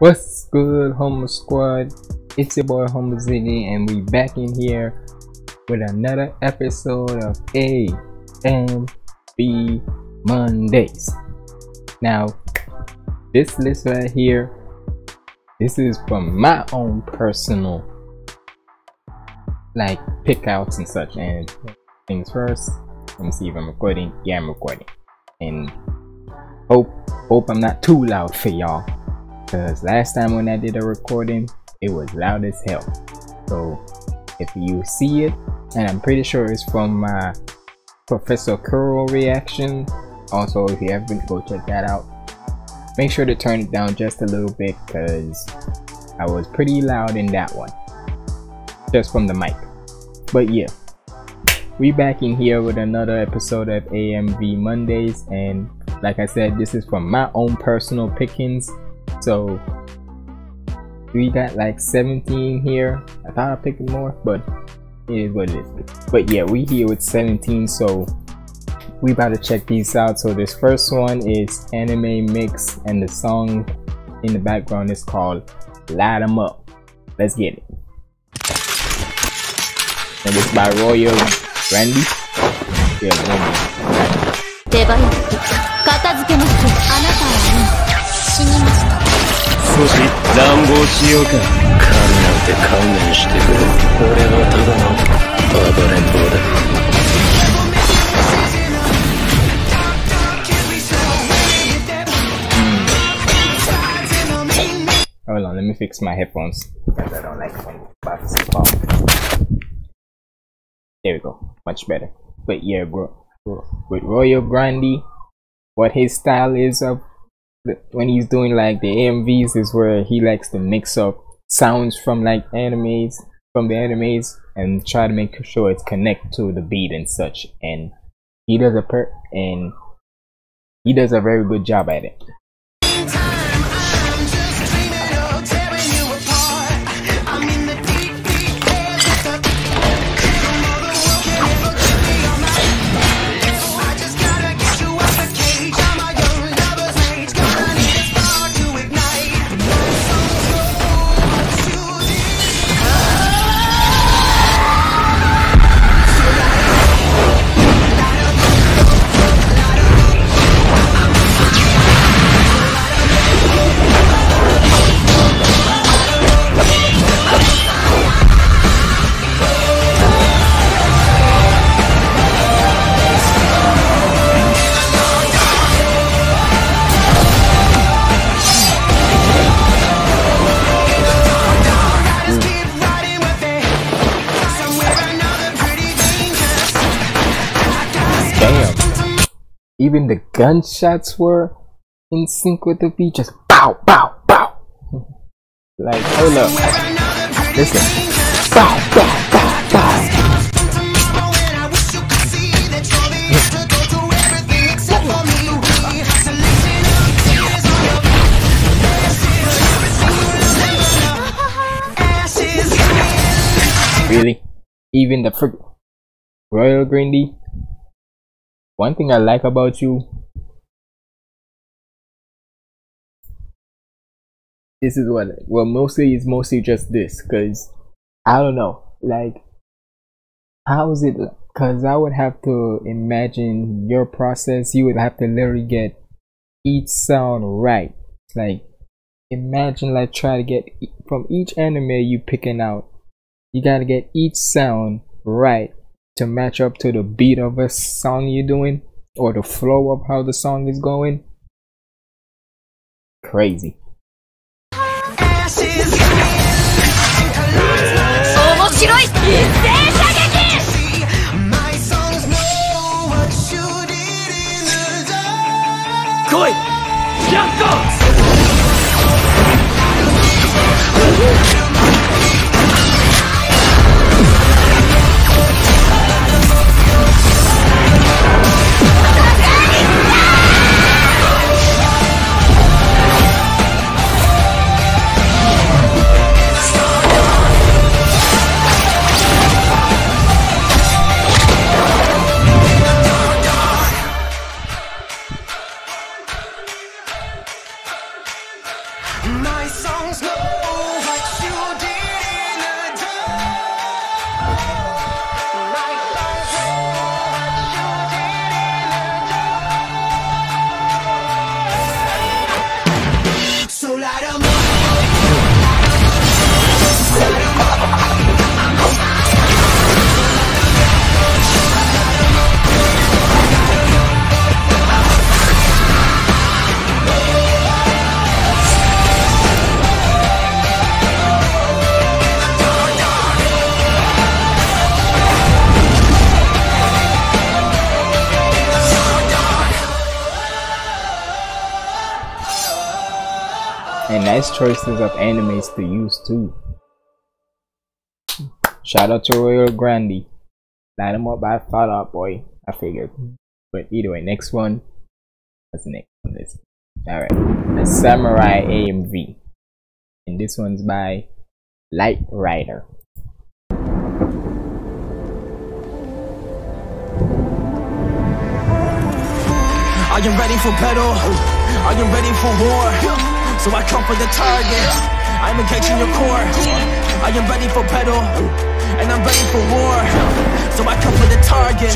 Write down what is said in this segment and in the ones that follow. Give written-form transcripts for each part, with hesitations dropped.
What's good, Homo Squad? It's your boy Homo Zini, and we back in here with another episode of AMV Mondays. Now, this list right here, this is from my own personal like pickouts and such. And things first, let me see if I'm recording. Yeah, I'm recording. And hope I'm not too loud for y'all, because last time when I did a recording, it was loud as hell. So if you see it, and I'm pretty sure it's from my Professor Kuro reaction. Also, if you haven't, go check that out. Make sure to turn it down just a little bit, because I was pretty loud in that one, just from the mic. But yeah, we back in here with another episode of AMV Mondays, and like I said, this is from my own personal pickings. So we got like 17 here. I thought I picked more, but it is what it is. But yeah, we here with 17, so we about to check these out. So this first one is Anime Mix, and the song in the background is called Light 'Em Up. Let's get it. And it's by Royal Grandi. Yeah, Grandi. 少し乱暴しようか。勘なんて勘弁してくれ。俺はただの暴れん坊だ。Hold on, let me fix my headphones, because I don't like when buttons fall. There we go, much better. But yeah, with Royal Grandi, what his style is of when he's doing like the AMVs is where he likes to mix up sounds from like animes, from the animes, and try to make sure it's connect to the beat and such. And he does a very good job at it. Even the gunshots were in sync with the beat, just pow, pow, pow. Like, hold up, listen, pow, pow, pow, pow. Really, even the frick Royal Grandi. One thing I like about you, this is what, well, mostly it's mostly just this, because I don't know, like, how is it? Because I would have to imagine your process. You would have to literally get each sound right. Like, imagine, like, try to get from each anime you picking out, you gotta get each sound right to match up to the beat of a song you're doing, or the flow of how the song is going. Crazy. My songs know what you did in the dark. My songs know what you did in the dark. So light 'em up, light 'em up, I'm on fire. And nice choices of animes to use too. Shout out to Royal Grandi. Light him up, I thought out, boy. I figured. But either way, next one. What's the next one? This. Alright. The Samurai AMV. And this one's by Light Rider. Are you ready for battle? Are you ready for war? So I come for the target, I'm engaging your core. I am ready for battle, and I'm ready for war. So I come for the target,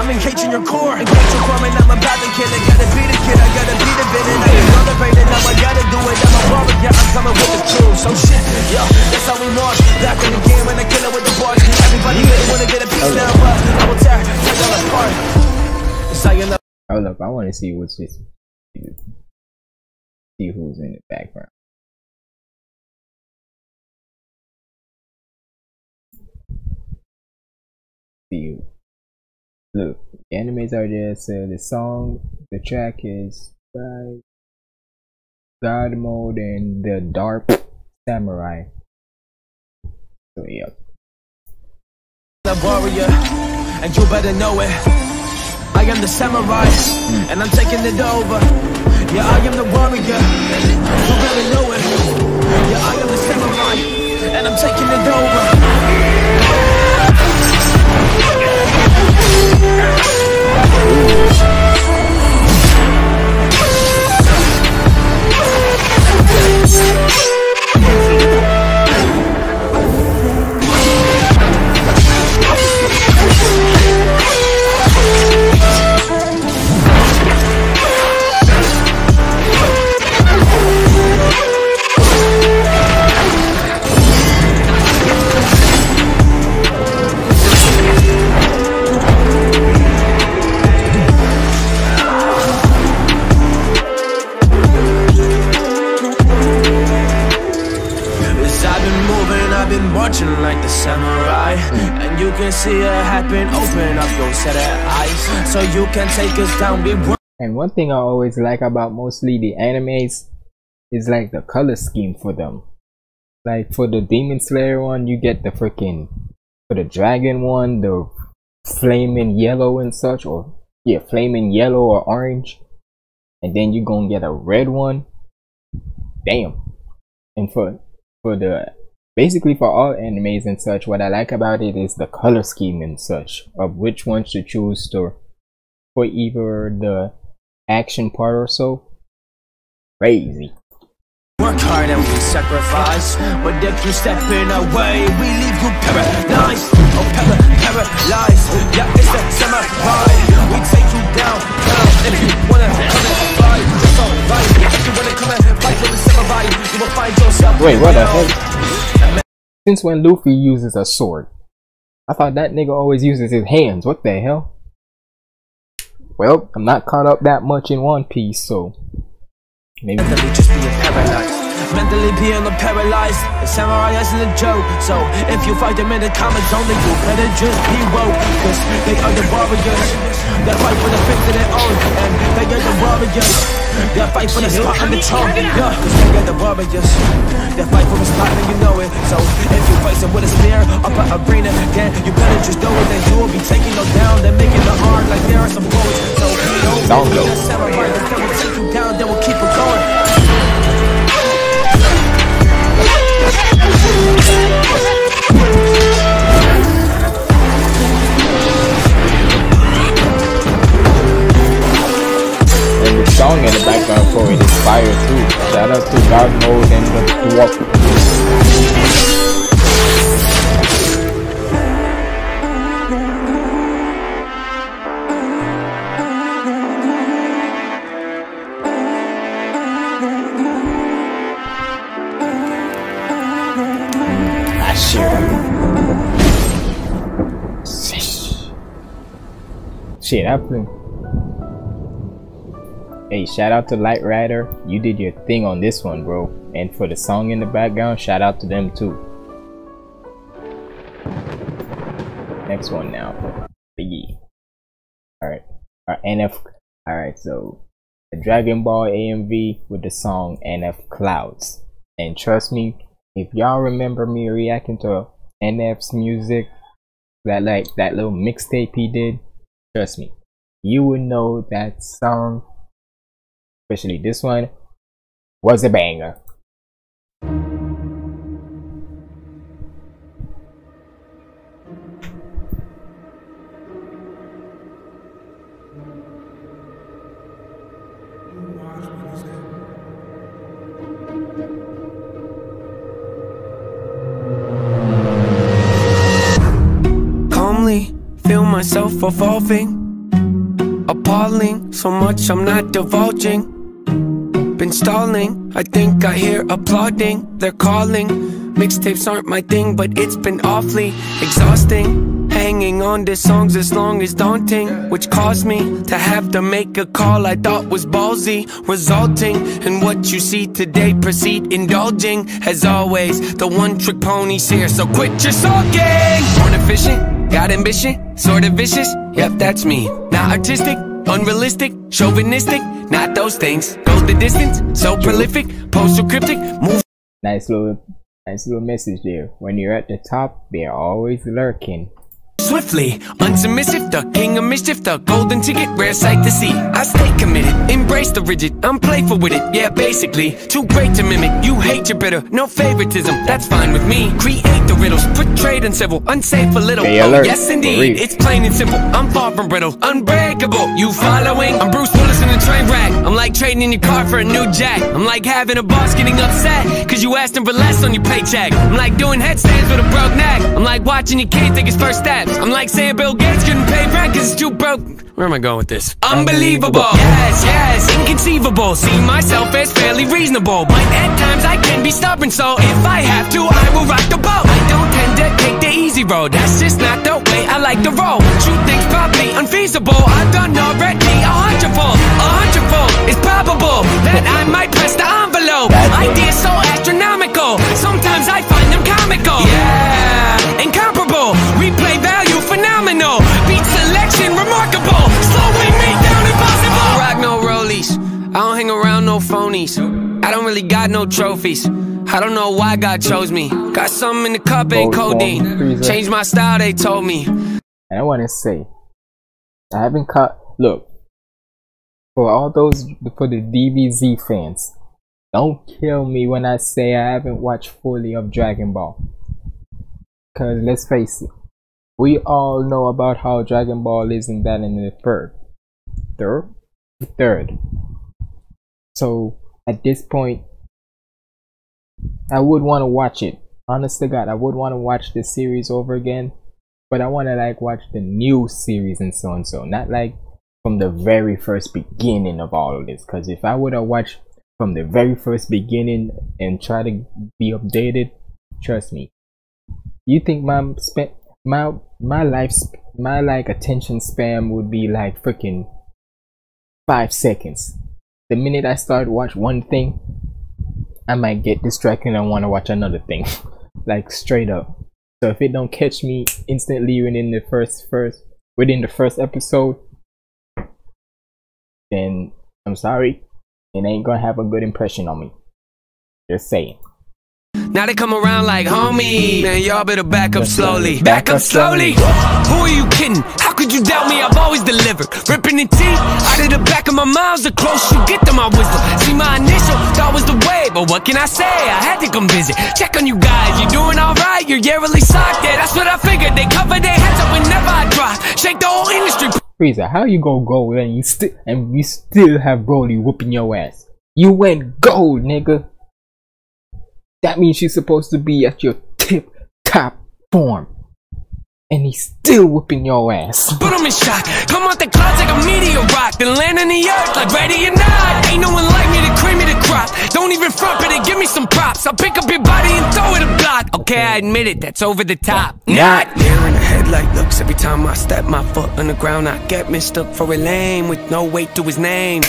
I'm engaging your core. Engage your core and I'm about to kill it. Gotta beat the kid, I gotta beat the villain. I am celebrating, now I gotta do it. I'm a warrior, yeah, I'm coming with the crew. So shit, yo, that's how we march. Back in the game and I kill it with the bars. Everybody really wanna get a piece now, but I will tear all apart. Hold up, I wanna see what's this. See who's in the background. See who. Look, the animes are there, so the song, the track is by God Mode and the Dark Samurai. So yep. The warrior, and you better know it. I am the samurai, and I'm taking it over. Yeah, I am the warrior, you better know it. Yeah, I am the samurai, and I'm taking it over. And one thing I always like about mostly the animes is like the color scheme for them. Like for the Demon Slayer one, you get the freaking, for the Dragon one, the flaming yellow and such, or yeah, flaming yellow or orange. And then you're gonna get a red one. Damn. And for the basically for all animes and such, what I like about it is the color scheme and such of which ones to choose for either the action part or so. Crazy. Work hard and we sacrifice. But if you stepping away, we leave you paradise. Oh, paralyzed. Yeah, it's the samurai. We take you down, down. If you wanna come and fight, it's alright. If you wanna come and fight for the samurai, you will find yourself. Wait, what the hell? Since when Luffy uses a sword? I thought that nigga always uses his hands. What the hell? Well, I'm not caught up that much in One Piece, so maybe mentally just be paralyzed. Mentally being paralyzed, the samurai isn't a joke. So if you fight them in the comments only, you better just be woke. Cause they are the warriors that fight for the fix of their own. And they are the warriors that fight for the spot on the throne. Yeah, cause they are the warriors that fight for the spot and you know it. So if you fight them with a spear up an arena, then you better just know it. Then you will be taking them down. They're making the hard like there are some poets. So don't be a samurai, they will take you down, they will keep it going. And the song in the background for it is fire too. Shout out to God Mode and the Hashira. Shit happened. Hey, shout out to Light Rider, you did your thing on this one, bro. And for the song in the background, shout out to them too. Next one now, Biggie. Alright, our NF. Alright, so the Dragon Ball AMV with the song NF Clouds. And trust me, if y'all remember me reacting to NF's music, that little mixtape he did, trust me, you would know that song, especially this one, was a banger. Calmly feel myself evolving, appalling, so much I'm not divulging. Been stalling, I think I hear applauding, they're calling. Mixtapes aren't my thing, but it's been awfully exhausting. Hanging on to songs as long as daunting, which caused me to have to make a call I thought was ballsy, resulting in what you see today. Proceed indulging, as always, the one-trick pony's here, so quit your sulking. Born efficient, got ambition, sort of vicious, yep, that's me. Not artistic, unrealistic, chauvinistic, not those things. Goes the distance, so prolific, postal cryptic, move. Nice little message there. When you're at the top, they're always lurking. Swiftly, unsubmissive, the king of mischief, the golden ticket, rare sight to see. I stay committed, embrace the rigid, I'm playful with it, yeah, basically. Too great to mimic, you hate your bitter, no favoritism, that's fine with me. Create the riddles, portrayed uncivil, unsafe a little. Hey, alert. Oh, yes indeed, it's plain and simple, I'm far from brittle, unbreakable. You following? I'm Bruce Willis in a train wreck, I'm like trading in your car for a new jack. I'm like having a boss getting upset, cause you asked him for less on your paycheck. I'm like doing headstands with a broke neck, I'm like watching your kid take his first step. I'm like saying Bill Gates couldn't pay rent cause it's too broke. Where am I going with this? Unbelievable. Yes, yes, inconceivable. See myself as fairly reasonable, but at times I can be stubborn, so if I have to, I will rock the boat. I don't tend to take the easy road, that's just not the way I like to roll. Shoot things probably unfeasible, I've done already 100-fold. 100-fold, it's probable that I might press the envelope. Ideas so astronomical, sometimes I find them comical. Yeah, incomparable, replay value phenomenal, beat selection remarkable, slowing me down impossible. I rock no rollies, I don't hang around no phonies, I don't really got no trophies, I don't know why God chose me. Got something in the cup, ain't codeine, changed my style they told me. And I want to say, I haven't caught, look, for all those, for the DBZ fans, don't kill me when I say I haven't watched fully of Dragon Ball. Cause let's face it, we all know about how Dragon Ball isn't that in the third. So at this point, I would want to watch it. Honest to God, I would want to watch this series over again, but I want to like watch the new series and so, not like from the very first beginning of all of this. Cause if I would have watched from the very first beginning and try to be updated, trust me, you think my attention span would be like freaking 5 seconds? The minute I start watch one thing, I might get distracted and want to watch another thing, like straight up. So if it don't catch me instantly within the first episode, then I'm sorry, it ain't gonna have a good impression on me. Just saying. Now they come around like homie, man, y'all better back up slowly. Back up slowly. Who are you kidding? How could you doubt me? I've always delivered. Ripping the teeth out of the back of my mouth, the closer you get to my wisdom. See my initial, that was the way, but what can I say? I had to come visit, check on you guys. You doing alright? You're yearly socked there. That's what I figured. They cover their heads up whenever I drop. Shake the whole industry. Freezer, how you gonna go and you still have Broly whooping your ass? You went gold, nigga. That means she's supposed to be at your tip top form. And he's still whooping your ass. Put him in shock. Come out the closet like a meteor rock. Then land in the earth like ready or not. Ain't no one like me to cream me the crop. Don't even front it and give me some props. I'll pick up your body and throw it a block. Okay, I admit it, that's over the top. Not there in the headlight looks. Every time I step my foot on the ground, I get mistook for a lame with no weight to his name.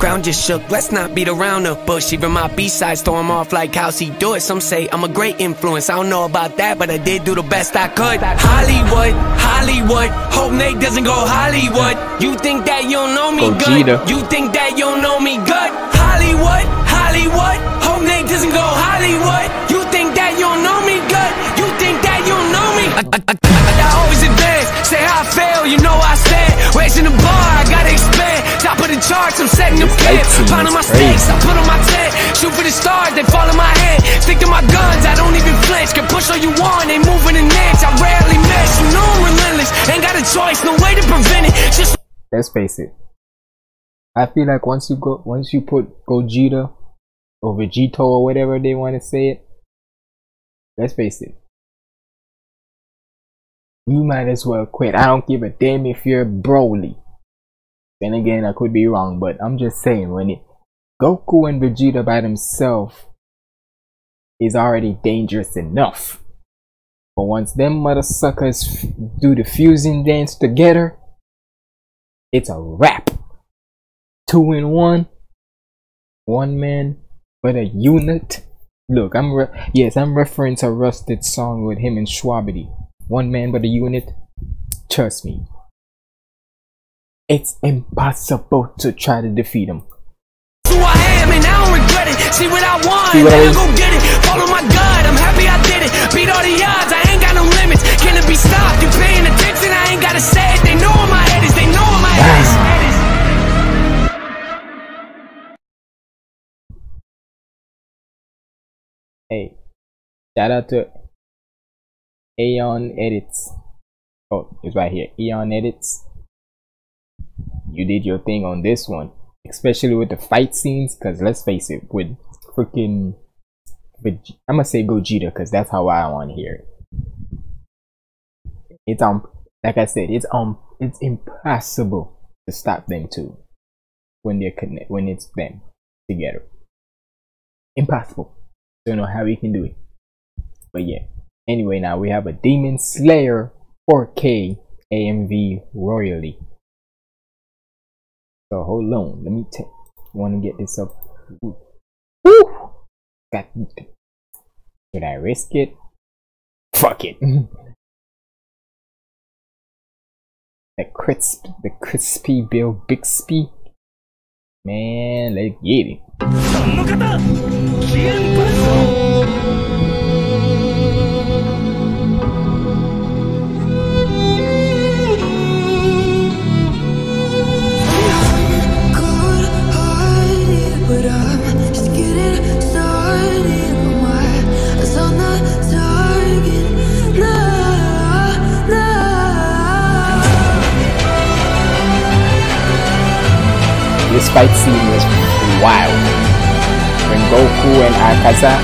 Ground just shook, let's not beat around the bush. Even my B-sides throw him off like how's he do it. Some say I'm a great influence, I don't know about that, but I did do the best I could. Hollywood, Hollywood, hope Nate doesn't go Hollywood. You think that you don't know me good? You think that you don't know me good? Hollywood, Hollywood, hope Nate doesn't go Hollywood. You think that you don't know me good? You think that you don't know me? I always advance, say how I fail, you know I said. Raising the bar, I gotta expand. Top of the charts, I'm setting them camps. Finding my stakes, I put on my tent. Shoot for the stars, they fall in my hand. Stick to my guns, I don't even flinch. Can push all you want, ain't moving an inch. I rarely miss, you know I'm relentless. Ain't got a choice, no way to prevent it. Just let's face it. I feel like once you put Gogeta or Vegito or whatever they want to say it, let's face it, you might as well quit. I don't give a damn if you're Broly. Then again, I could be wrong, but I'm just saying, when Goku and Vegeta by themselves is already dangerous enough, but once them mother suckers do the fusing dance together, it's a wrap. 2 in 1, one man but a unit. Look, I'm referring to Rusted's song with him and Schwabity. One man but a unit. Trust me, it's impossible to try to defeat him. Who I am and I don't regret it. See what I want, and then I go get it. Follow my God, I'm happy I did it. Beat all the odds, I ain't got no limits. Can it be stopped? You're paying attention, I ain't gotta say it. They know where my head is, they know where my head is. Hey, shout out to Aeon Edits. Oh, it's right here, Aeon Edits. You did your thing on this one, especially with the fight scenes, because let's face it, with freaking, I'm gonna say Gogeta because that's how I want to hear it. It's like I said, it's impossible to stop them two when they're connected, when it's them together. Impossible. Don't know how he can do it, but yeah. Anyway, now we have a Demon Slayer 4K AMV royally. So hold on, let me take. Want to get this up? Woo! Got. Should I risk it? Fuck it. the crispy Bill Bixby. Man, let's get it. This fight scene was wild. Rengoku and Akaza.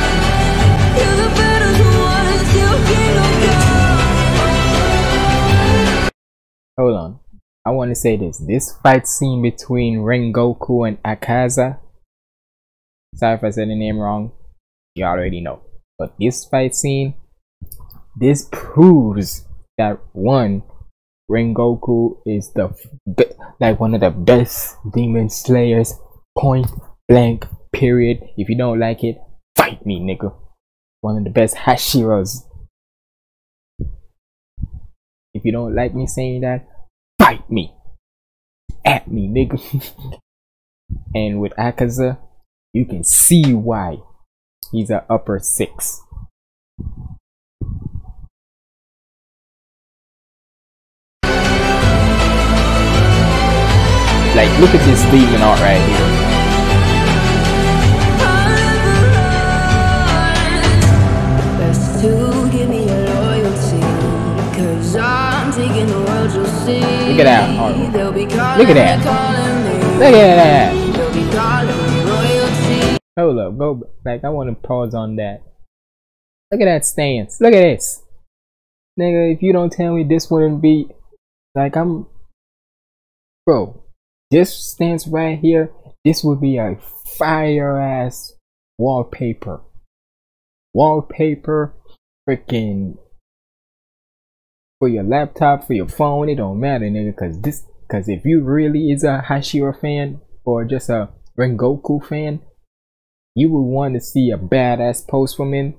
Hold on, I want to say this. This fight scene between Rengoku and Akaza. Sorry if I said the name wrong. You already know. But this fight scene, this proves that one, Rengoku is one of the best Demon Slayers, point blank period. If you don't like it, fight me, nigga. One of the best Hashiras. If you don't like me saying that, fight me, at me, nigga. And with Akaza, you can see why he's an upper 6. Like, look at this demon art right here. That's to give me your loyalty, 'cause I'm taking the world you'll see. Look at that art. Look at that. Look at that. They'll be calling me royalty. Hold up, go back. I want to pause on that. Look at that stance. Look at this. Nigga, if you don't tell me this wouldn't be like I'm, bro, this stance right here, this would be a fire ass wallpaper. Wallpaper freaking for your laptop, for your phone, it don't matter, nigga, cause if you really is a Hashira fan or just a Rengoku fan, you would want to see a badass post from him.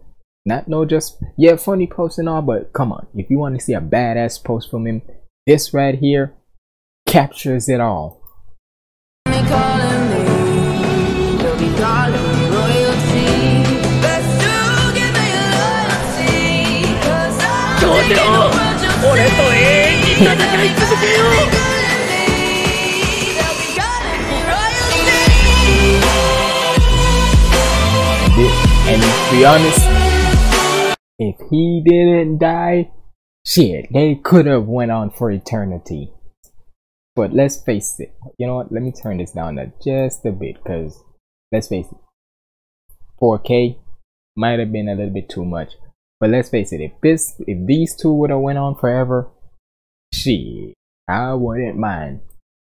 Not no just, yeah, funny posts and all, but come on. If you want to see a badass post from him, this right here captures it all. And to be honest, if he didn't die, shit, they could have went on for eternity. But let's face it, you know what, let me turn this down just a bit, because let's face it, 4K might have been a little bit too much. But let's face it, if these two would have went on forever, shit, I wouldn't mind.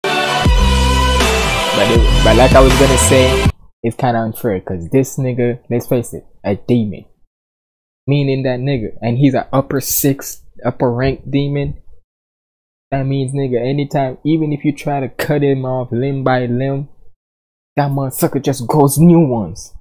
But like I was gonna say, it's kind of unfair, because this nigga, let's face it, a demon. Meaning that nigga, and he's an upper rank demon. That means nigga, anytime, even if you try to cut him off limb by limb, that motherfucker just grows new ones.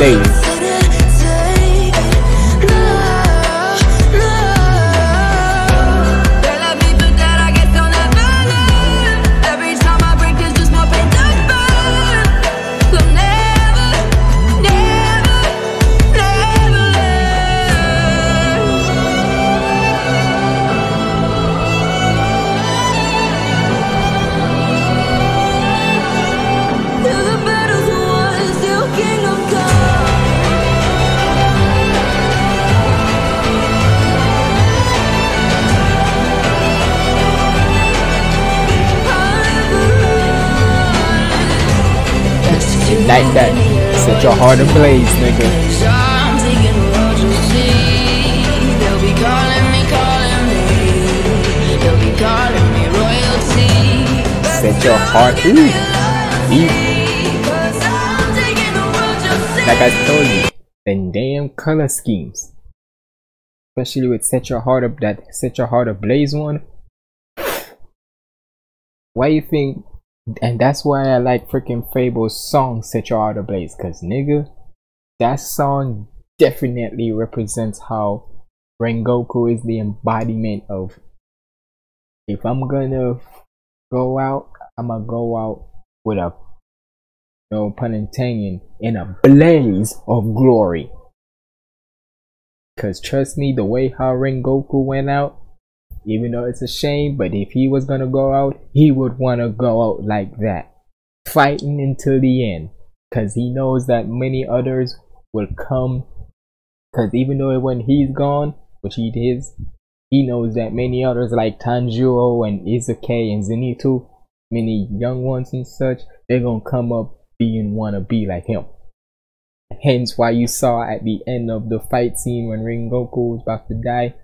Days. Like that, set your heart ablaze, nigga. Set your heart, like I told you, the damn color schemes, especially with set your heart up, that set your heart ablaze one. Why you think? And that's why I like freaking Fable's song Set Your Heart Ablaze, cause nigga, that song definitely represents how Rengoku is the embodiment of, if I'm gonna go out, I'ma go out with a, no pun intended, in a blaze of glory. Cause trust me, the way how Rengoku went out, even though it's a shame, but if he was gonna go out, he would wanna go out like that, fighting until the end, cause he knows that many others will come, cause even though when he's gone, which he is, he knows that many others like Tanjiro and Izuki and Zenitsu, many young ones and such, they're gonna come up being wanna be like him. Hence why you saw at the end of the fight scene when Rengoku was about to die,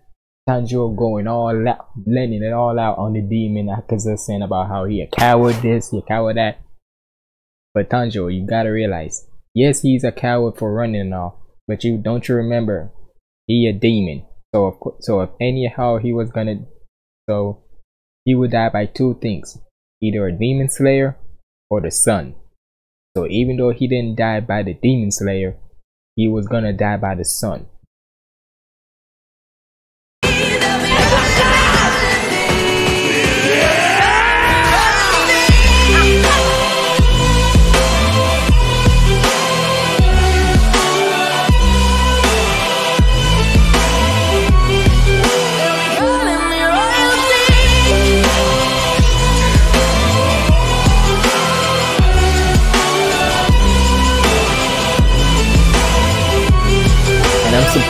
Tanjiro going all out, blending it all out on the demon Akaza, saying about how he a coward this, he a coward that. But Tanjiro, you gotta realize, yes, he's a coward for running and all, but you don't you remember, he a demon. So of course, so if anyhow he was gonna, so he would die by two things, either a demon slayer or the sun. So even though he didn't die by the demon slayer, he was gonna die by the sun.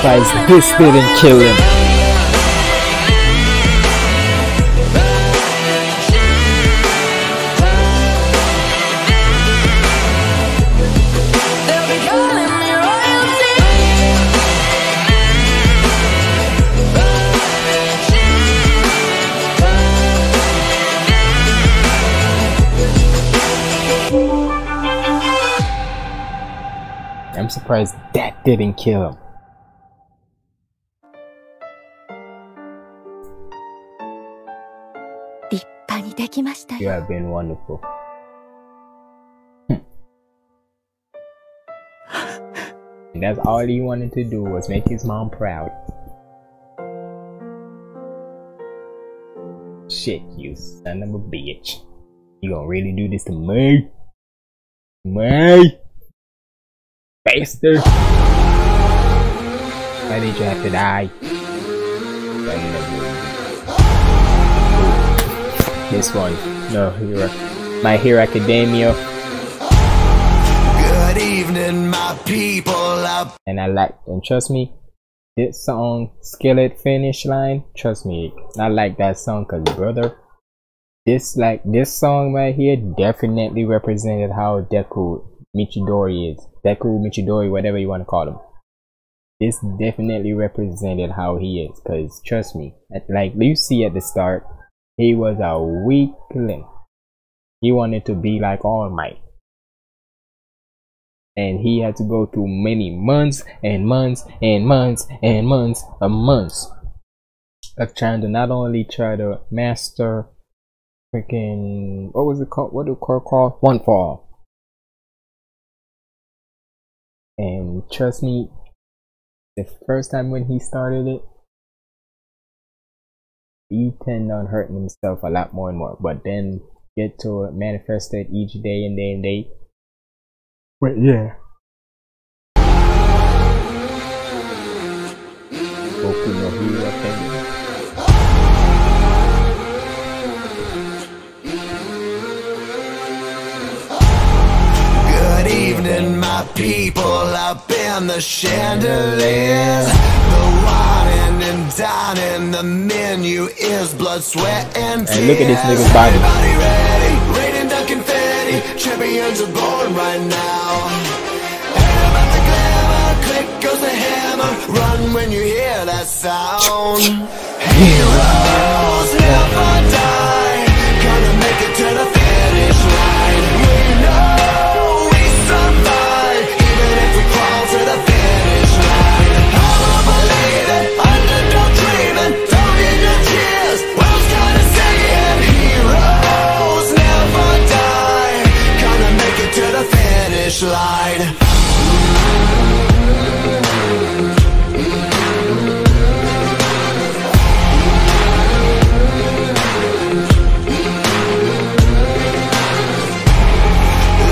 sacrifice, this didn't kill him. I'm surprised that didn't kill him. You have been wonderful. And that's all he wanted to do was make his mom proud. Shit, you son of a bitch. You gonna really do this to me? Me? Bastard! Why did you have to die? This one, no hero. My Hero Academia. Good evening, my people. And I like, and trust me, this song, Skillet Finish Line. Trust me, I like that song, cause brother, this song right here definitely represented how Deku Michidori is. Deku, Michidori, whatever you want to call him. This definitely represented how he is, cause trust me, like you see at the start, he was a weakling. He wanted to be like All Might. And he had to go through many months and months and months and months of months of trying to not only try to master freaking, what was it called? What do Core call? One Fall. And trust me, the first time when he started it, he tended on hurting himself a lot more and more. But then get to it, manifest it each day and day and day. But yeah, Goku no Hero Academia. Good evening, my people up in the chandeliers. The wine and dining, the menu is blood, sweat, and tears. And look at this nigga's body. Everybody ready, raining down confetti. Champions are born right now. Hear about the glamour, click goes the hammer. Run when you hear that sound. Heroes never die. Gonna make it to the finish line. We know we survive, even if we crawl to the finish line. I'ma believe it, underdog dreaming, throw in your cheers, world's gonna sing it. Heroes never die, gonna make it to the finish line.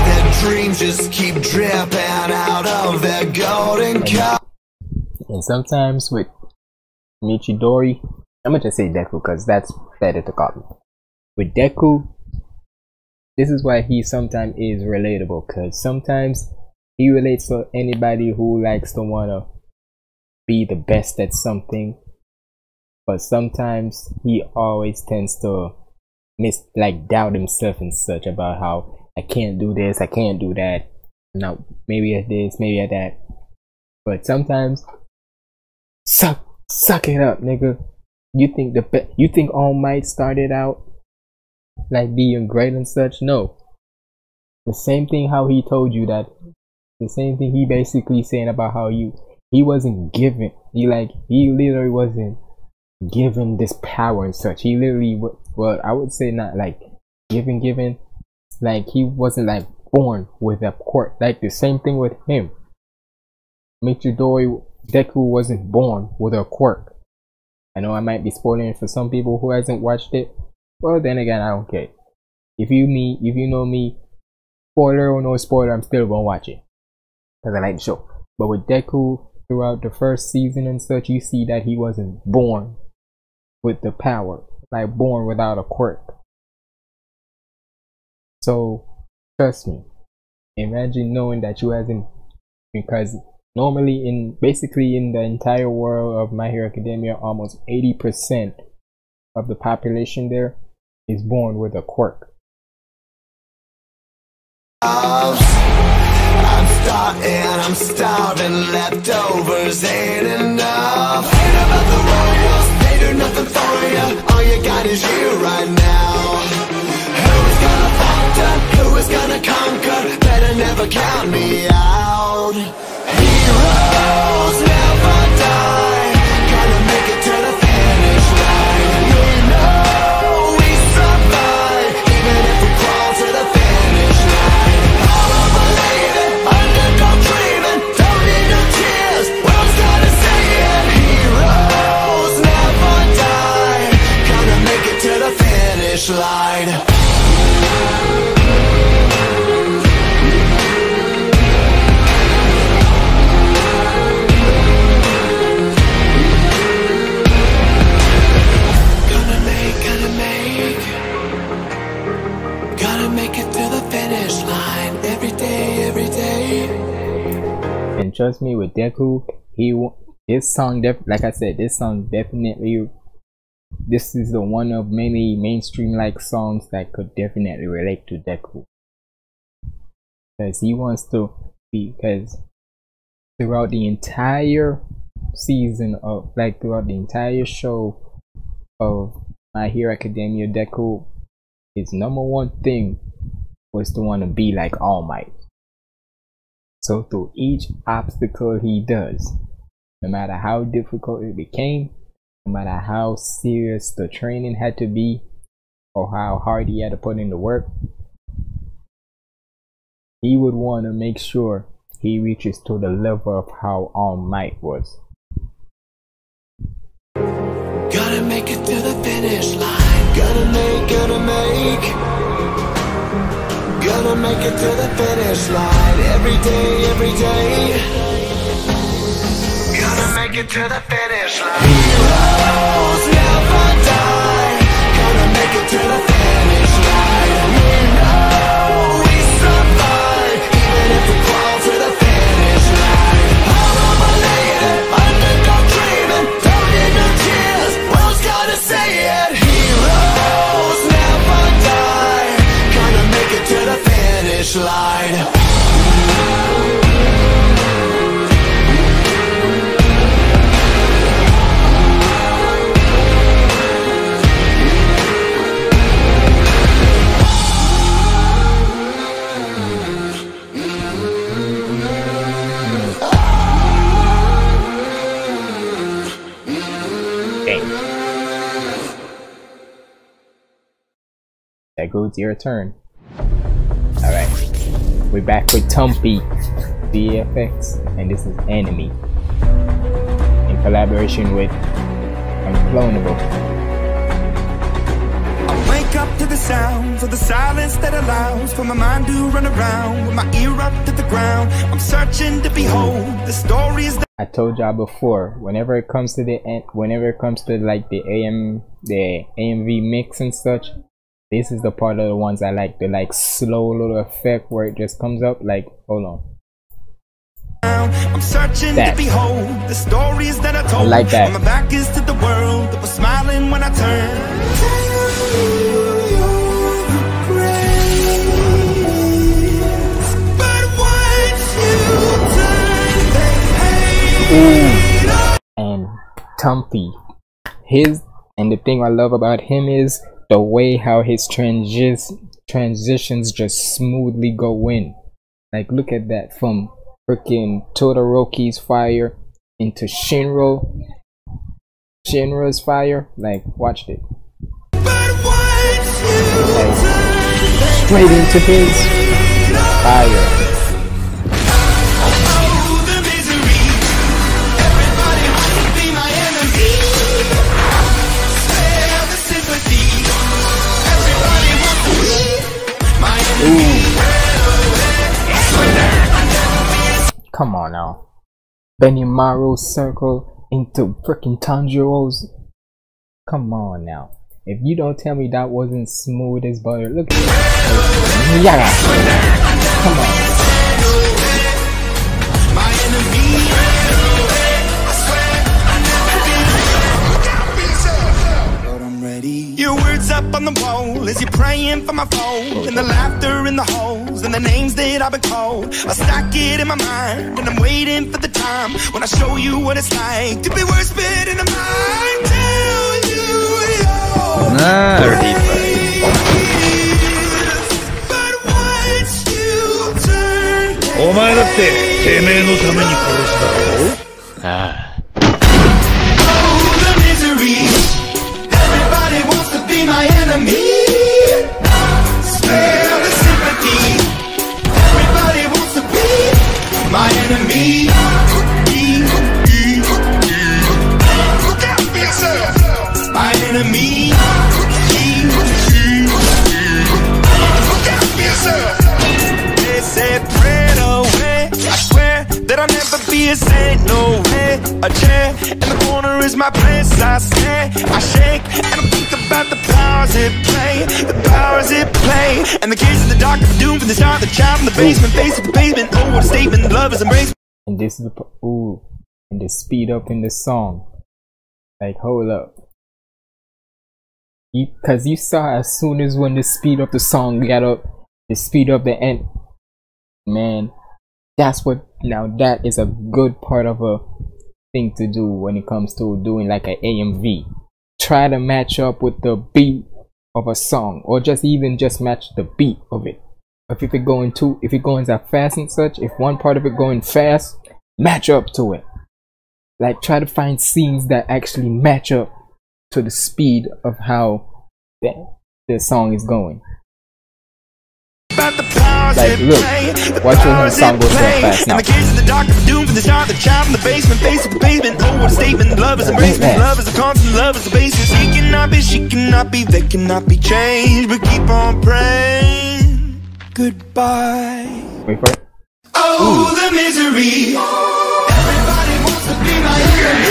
Their dreams just keep dripping out of their golden cup. And sometimes with Michidori, I'm gonna just say Deku because that's better to call him. With Deku, this is why he sometimes is relatable, because sometimes he relates to anybody who likes to wanna be the best at something, but sometimes he always tends to doubt himself and such about how I can't do this, I can't do that, now maybe at this, maybe at that, but sometimes. Suck it up, nigga. You think All Might started out like being great and such? No. The same thing how he told you that. The same thing he basically saying about how he wasn't given. He literally wasn't given this power and such. He literally, well, I would say not like given. Like he wasn't like born with a quirk. Like the same thing with him. Michidori. Deku wasn't born with a quirk. I know I might be spoiling it for some people who hasn't watched it. Well, then again, I don't care. If you know me, spoiler or no spoiler, I'm still gonna watch it because I like the show. But with Deku, throughout the first season and such, you see that he wasn't born with the power, like born without a quirk. So trust me. Imagine knowing that you hasn't, because Normally, basically in the entire world of My Hero Academia, almost 80% of the population there is born with a quirk. I'm starving, leftovers ain't enough. Ain't about the royals, they do nothing for you. All you got is you right now. Who is gonna falter? Who is gonna conquer? Better never count me out. Heroes never die. Gonna make it to the finish line. You know we survive, even if we crawl to the finish line. All of us leaving, underdog dreaming. Don't need no tears, world's gonna say it. Heroes never die. Gonna make it to the finish line. Trust me, with Deku, this is the one of many mainstream-like songs that could definitely relate to Deku, because he wants to be, because throughout the entire season of, like, throughout the entire show of My Hero Academia, Deku, his #1 thing was to want to be like All Might. So through each obstacle he does, no matter how difficult it became, no matter how serious the training had to be, or how hard he had to put in the work, he would want to make sure he reaches to the level of how All Might was. Gotta make it to the finish line. Gonna make it to the finish line. Every day, every day. Gonna make it to the finish line. Heroes never die. Gonna make it to the finish line. We know we survive, even if we crawl to the finish line. All of our later, underdog dreaming. Don't need no tears, world's gotta say it. Heroes never die. Gonna make it to the finish line. Go, it's your turn. Alright, we're back with Tumpy VFX, and this is Enemy in collaboration with Unclonable. I wake up to the sounds of the silence that allows for my mind to run around with my ear up to the ground. I'm searching to behold the stories that I told y'all before. Whenever it comes to like the AMV mix and such, this is the part of the ones I like, the like slow little effect where it just comes up like, hold on. I'm searching to behold the stories that I told. I like that. My back is to the world that was smiling when I turned. And Tumpy, and the thing I love about him is the way how his transitions just smoothly go in. Like, look at that, from freaking Todoroki's fire into Shinra's fire. Like, watch it. Like, straight into his fire. Come on now. Benimaru's circle into freaking Tanjiro's. Come on now. If you don't tell me that wasn't smooth as butter, look at this. Yaga. Come on. My enemy. Your words up on the wall as you're praying for my phone, and the laughter in the holes and the names that I've been called. I stack it in my mind and I'm waiting for the time when I show you what it's like to be worse fit in the mind. Tell you you're brave, but once you turn the misery. My enemy, spare the sympathy. Everybody wants to be my enemy. Look out for yourself, my enemy. Look out for yourself. They said pray away. I swear that I'll never be a saint. No way, a chair in the corner is my place. I stare, I shake, and I think about the powers at play, the powers at play. And the kids in the dark of doom from the start, the child in the basement, face with the pavement. Oh, what a statement, love is embrace. And this is the and the speed up in the song. Like, hold up. Because you saw as soon as when the speed up the song got up, the speed up the end. Man, that's what, now that is a good part of a thing to do when it comes to doing like an AMV. Try to match up with the beat of a song, or just even just match the beat of it. If it goes that fast and such, if one part of it going fast, match up to it. Like, try to find scenes that actually match up to the speed of how the song is going. Like, look, watch when the song goes so fast now. And the kids in the dark of doom from the start, the child in the basement, face with the pavement. Oh, what a statement, love is embracement, love is a constant, love is a basis. He cannot be, she cannot be, they cannot be changed, but keep on praying. Goodbye. Wait for it. Oh, the misery. Everybody wants to be my enemy.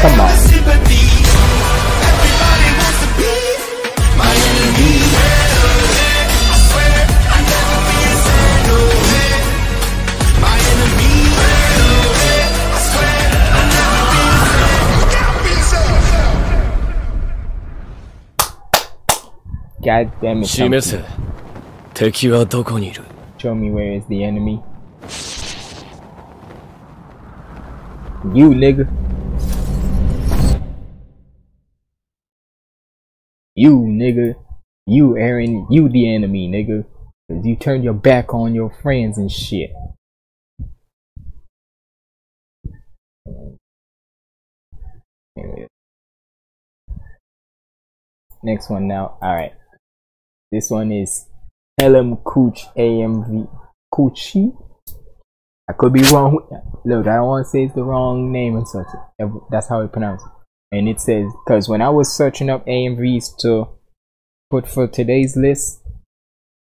Come on. Everybody wants to be my enemy. God damn it. Show me where is the enemy. You nigga. You nigga. You Aaron. You the enemy nigga. Cause you turned your back on your friends and shit. Anyway. Next one now. Alright. This one is Helm Cooch AMV Coochie. I could be wrong with that. Look, I don't want to say it's the wrong name and such. That's how we pronounce it. And it says, because when I was searching up AMVs to put for today's list,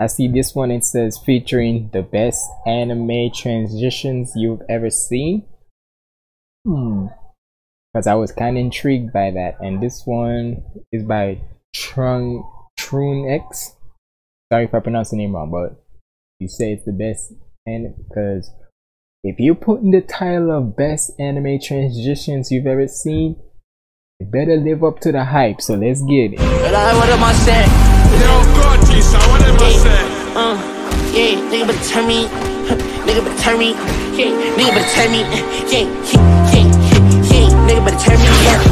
I see this one. It says featuring the best anime transitions you've ever seen. Because I was kind of intrigued by that. And this one is by Trun X. Sorry if I pronounced the name wrong, but you say it's the best anime, because if you put in the title of best anime transitions you've ever seen, you better live up to the hype. So let's get it. What am I saying? Yo, God, Jesus, what am I saying? Yeah, nigga, but tell me, nigga, but tell me, yeah, nigga, but tell me, yeah, nigga, but tell me up,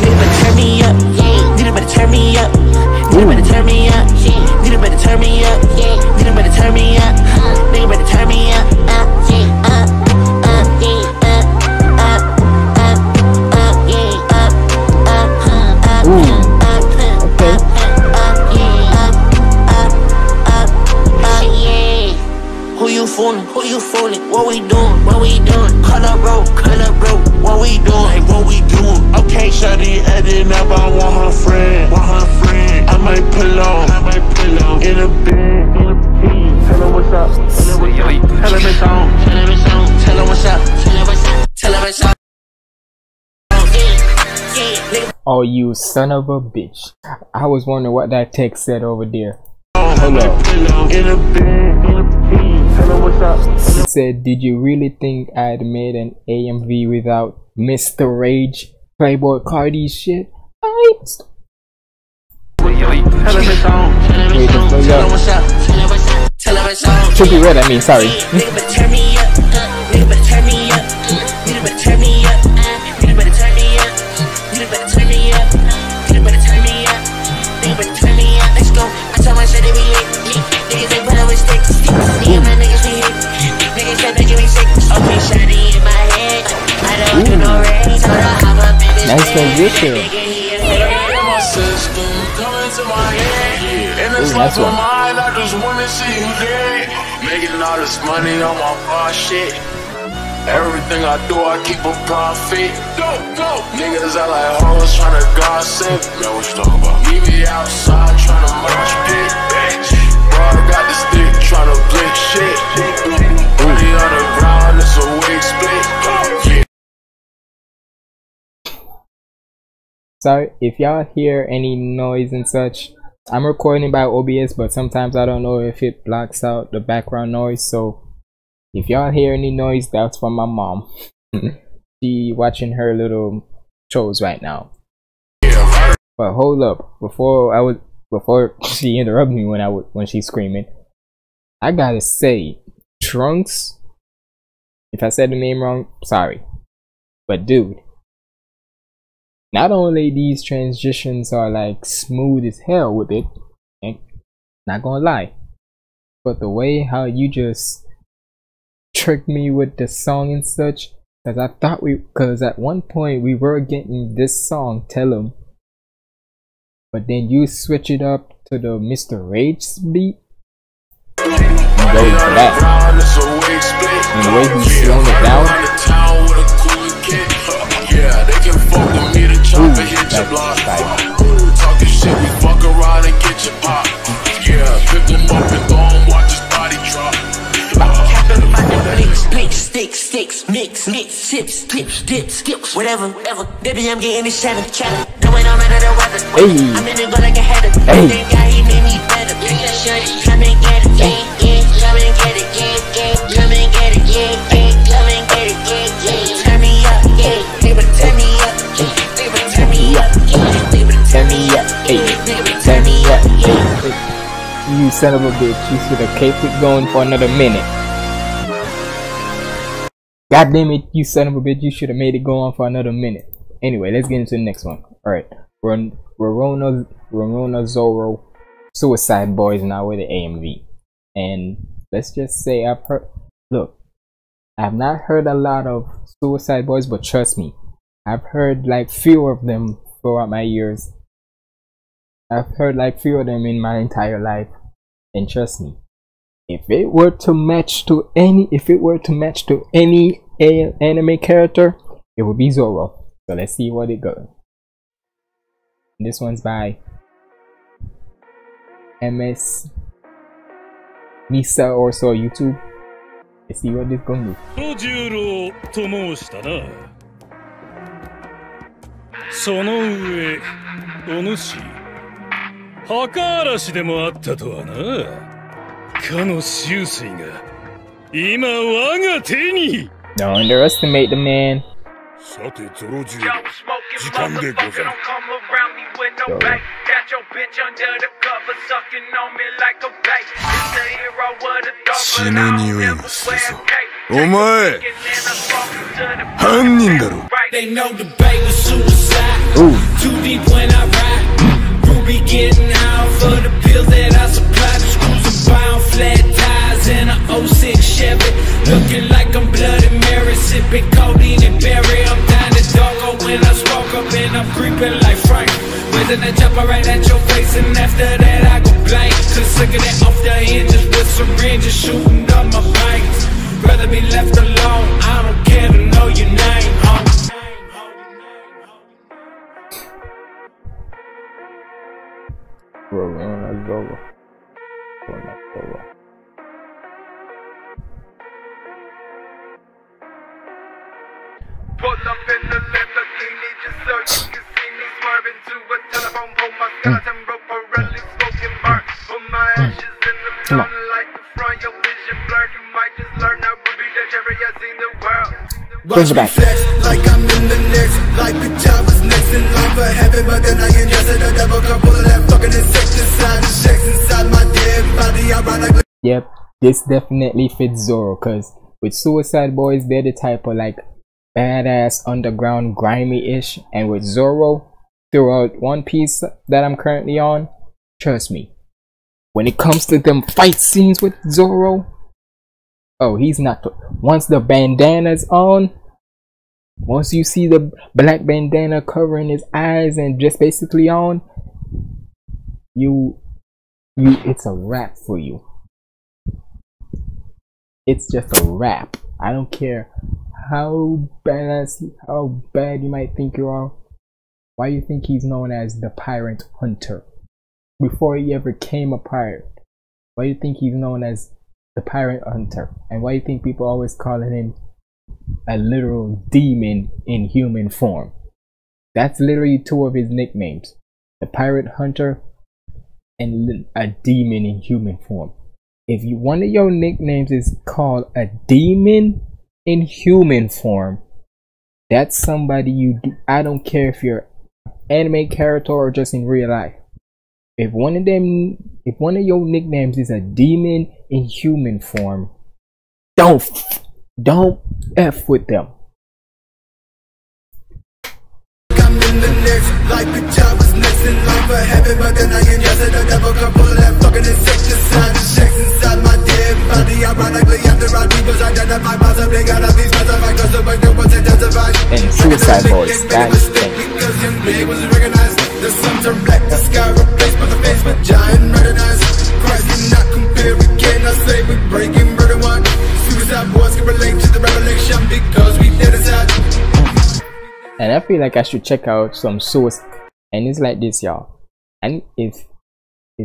nigga, but tell me up, yeah, nigga, but tell me up. Ooh. Nigga better turn me up, yeah. Nigga better turn me up, yeah. Nigga better turn me up, nigga better turn me up, yeah, yeah. Who you fooling? Who you fooling? What we doing? What we doing? Color road, what we doing? What we doing? Okay, shawty adding up, I want her friend, want her friend. I might pull on in a bed. Tell her what's up. Tell her what's up. Tell her what's up. Oh, you son of a bitch! I was wondering what that text said over there. Hello. In a bed. Tell her what's up. It said, "Did you really think I'd made an AMV without Mr. Rage, Playboy Cardi shit? Nice. Should be red, I mean, sorry. Nice transition. Ooh, that's one. Making all this money on my bar shit. Everything I do, I keep a profit. Niggas are like hoes trying to gossip. Man, what you talking about? Leave me outside trying to munch dick, bitch. Bro, got this dick trying to blick shit. Money on the ground, it's a wig split. Sorry if y'all hear any noise and such. I'm recording by OBS, but sometimes I don't know if it blocks out the background noise, so if y'all hear any noise, that's from my mom. She watching her little shows right now. But hold up, before she interrupted me when she's screaming, I gotta say, Trunks, if I said the name wrong, sorry, but dude, not only these transitions are like smooth as hell with it, not gonna lie, but the way how you just tricked me with the song and such, because at one point we were getting this song, Tell 'Em, but then you switch it up to the Mr. Rage beat. You go for that. And the way he's slowing it down. Ooh, that's right. Talk your shit, we fuck around and get your pop. Yeah, pick them up and go and watch his body drop. Pitch, sticks, mix, sips, dips, skips, whatever. Baby, I'm getting this chatter. No way, no matter the weather. I'm in the go like a header. That guy, he made me better. Come and get it, yeah. Come and get it, yeah. Come and get it, yeah. Come and get it, yeah. Turn me up, yeah. They would turn me up, yeah. Turn me up, you son of a bitch, you should have kept it going for another minute. God damn it, you son of a bitch, you should have made it go on for another minute. Anyway, let's get into the next one. Alright, Rorona Zoro, Suicide Boys now with the AMV. And let's just say I've heard, look, I've not heard a lot of Suicide Boys, but trust me, I've heard like few of them throughout my years. I've heard like few of them in my entire life, and trust me, if it were to match to any anime character, it would be Zoro. So let's see what it goes. This one's by Ms. Lisa or so YouTube. Let's see what this gonna do. その上、お主、墓嵐でもあったとはな。かの終水が今我が手に。Don't underestimate the man. さて、ゾロ十、時間でござる。死ぬ匂いがするぞ。お前、犯人だろ。 They know the bait was suicide. Too deep when I ride. Ruby getting out for the pills that I supply. Screws around, flat tires, and an 06 Chevy. Looking like I'm Bloody Mary, sipping codeine and berry. I'm down the dark when I walk up and I'm creeping like Frank. Whizzing that chopper right at your face, and after that I go blank. Cause sucking it off the hinges with syringes shooting up my veins. Rather be left alone, I don't care to know your name. Royal Grandi. Pull up in the Lamborghini just so you can see me swerving to a telephone pole. My skeleton rope already spoken bark. Put my ashes in the sun like the front. Your vision blurred. You might just learn how to be the cherry. I seen the world. Watch me flex. like I'm in the next life, bitch, I was next in line for heaven, but then I ingested a devil cup full of that fucking insecticide, shakes inside my dead body, ironically. Yep, this definitely fits Zoro, cause with Suicide Boys, they're the type of like badass, underground, grimy-ish, and with Zoro, throughout One Piece that I'm currently on, trust me, when it comes to them fight scenes with Zoro, oh, he's not. Once the bandana's on, once you see the black bandana covering his eyes and just basically on, it's a wrap for you. It's just a wrap. I don't care how badass, how bad you might think you are. Why do you think he's known as the Pirate Hunter? Before he ever came a pirate, why do you think he's known as the Pirate Hunter? And why do you think people always calling him a literal demon in human form? That's literally two of his nicknames. The Pirate Hunter and a demon in human form. If you, one of your nicknames is called a demon in human form, that's somebody you do. I don't care if you're an anime character or just in real life. If one of them, if one of your nicknames is a demon in human form, don't F with them. I'm in the next life, bitch, I was next in line for heaven, but then I ingested a devil cup full of that fucking insecticide, shakes inside my dead body, ironically after I was identified by something out of these motherfuckers, the way that was identified. And Suicide Boys, that's the thing. Because him being was recognized, the sun turned black, the sky replaced by the face with giant recognized. Christ cannot compare, we cannot say we breaking murder one. Suicide Boys can relate to the revelation because we did it. And I feel like I should check out some Suicide. And it's like this, y'all. And if